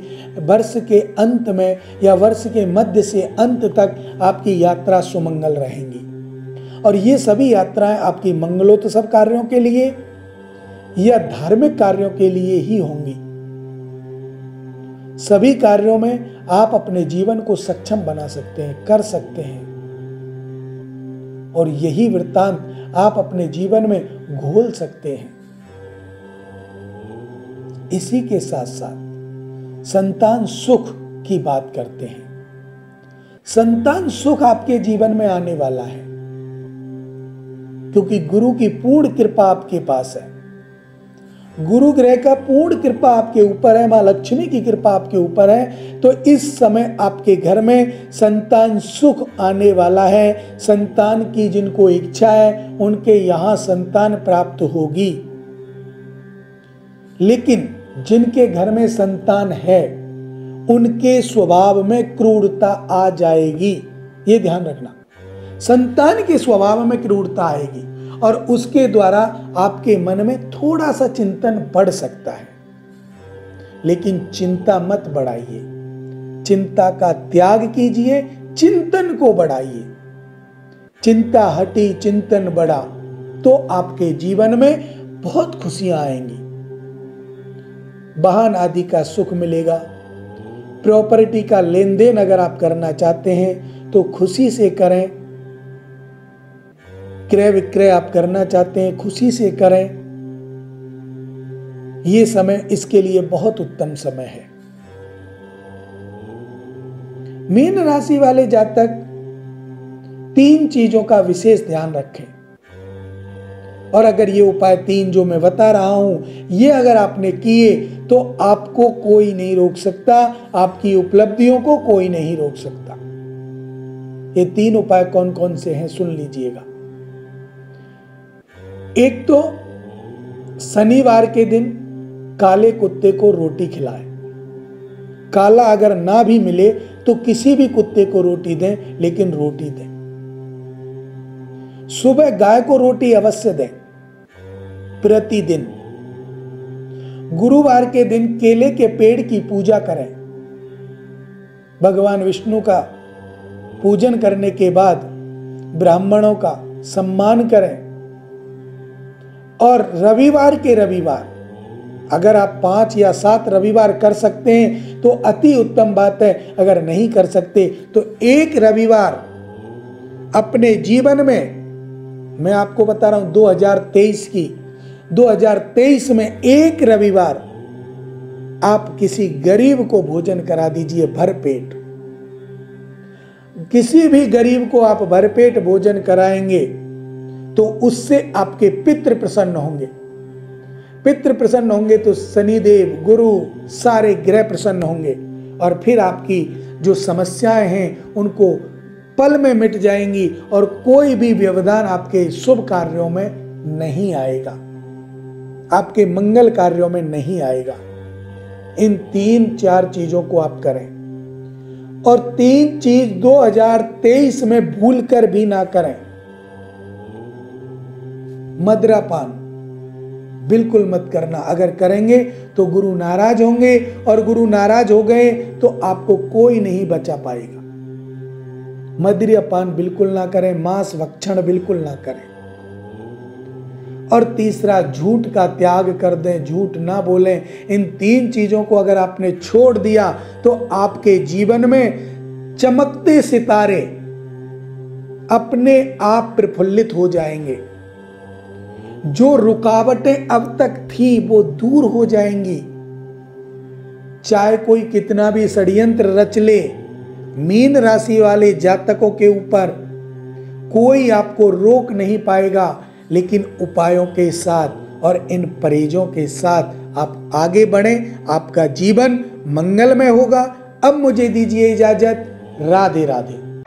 वर्ष के अंत में या वर्ष के मध्य से अंत तक आपकी यात्रा सुमंगल रहेंगी। और ये सभी यात्राएं आपकी मंगलोत्सव कार्यों के लिए या धार्मिक कार्यों के लिए ही होंगी। सभी कार्यों में आप अपने जीवन को सक्षम बना सकते हैं, कर सकते हैं, और यही वृत्तांत आप अपने जीवन में घोल सकते हैं। इसी के साथ साथ संतान सुख की बात करते हैं। संतान सुख आपके जीवन में आने वाला है, क्योंकि गुरु की पूर्ण कृपा आपके पास है। गुरु ग्रह का पूर्ण कृपा आपके ऊपर है, मां लक्ष्मी की कृपा आपके ऊपर है, तो इस समय आपके घर में संतान सुख आने वाला है। संतान की जिनको इच्छा है उनके यहां संतान प्राप्त होगी, लेकिन जिनके घर में संतान है उनके स्वभाव में क्रूरता आ जाएगी। ये ध्यान रखना, संतान के स्वभाव में क्रूरता आएगी। और उसके द्वारा आपके मन में थोड़ा सा चिंतन बढ़ सकता है। लेकिन चिंता मत बढ़ाइए, चिंता का त्याग कीजिए, चिंतन को बढ़ाइए। चिंता हटी, चिंतन बढ़ा, तो आपके जीवन में बहुत खुशियां आएंगी, वाहन आदि का सुख मिलेगा। प्रॉपर्टी का लेन देन अगर आप करना चाहते हैं तो खुशी से करें। क्रय विक्रय आप करना चाहते हैं, खुशी से करें। ये समय इसके लिए बहुत उत्तम समय है। मीन राशि वाले जातक 3 चीजों का विशेष ध्यान रखें, और अगर ये उपाय 3 जो मैं बता रहा हूं ये अगर आपने किए तो आपको कोई नहीं रोक सकता, आपकी उपलब्धियों को कोई नहीं रोक सकता। ये 3 उपाय कौन कौन से हैं सुन लीजिएगा। एक तो शनिवार के दिन काले कुत्ते को रोटी खिलाएं। काला अगर ना भी मिले तो किसी भी कुत्ते को रोटी दें, लेकिन रोटी दें। सुबह गाय को रोटी अवश्य दें प्रतिदिन। गुरुवार के दिन केले के पेड़ की पूजा करें। भगवान विष्णु का पूजन करने के बाद ब्राह्मणों का सम्मान करें। और रविवार के रविवार अगर आप 5 या 7 रविवार कर सकते हैं तो अति उत्तम बात है। अगर नहीं कर सकते तो एक रविवार अपने जीवन में, मैं आपको बता रहा हूं 2023 में एक रविवार आप किसी गरीब को भोजन करा दीजिए भरपेट। किसी भी गरीब को आप भरपेट भोजन कराएंगे तो उससे आपके पितृ प्रसन्न होंगे। पितृ प्रसन्न होंगे तो शनिदेव, गुरु, सारे ग्रह प्रसन्न होंगे, और फिर आपकी जो समस्याएं हैं उनको पल में मिट जाएंगी और कोई भी व्यवधान आपके शुभ कार्यों में नहीं आएगा, आपके मंगल कार्यों में नहीं आएगा। इन 3-4 चीजों को आप करें, और 3 चीज 2023 में भूल कर भी ना करें। मदरापान बिल्कुल मत करना, अगर करेंगे तो गुरु नाराज होंगे, और गुरु नाराज हो गए तो आपको कोई नहीं बचा पाएगा। मदिरापान बिल्कुल ना करें, मांस भक्षण बिल्कुल ना करें। और तीसरा, झूठ का त्याग कर दें, झूठ ना बोलें। इन 3 चीजों को अगर आपने छोड़ दिया तो आपके जीवन में चमकते सितारे अपने आप प्रफुल्लित हो जाएंगे। जो रुकावटें अब तक थी वो दूर हो जाएंगी। चाहे कोई कितना भी षड्यंत्र रच ले मीन राशि वाले जातकों के ऊपर, कोई आपको रोक नहीं पाएगा। लेकिन उपायों के साथ और इन परहेजों के साथ आप आगे बढ़ें, आपका जीवन मंगलमय होगा। अब मुझे दीजिए इजाजत। राधे राधे।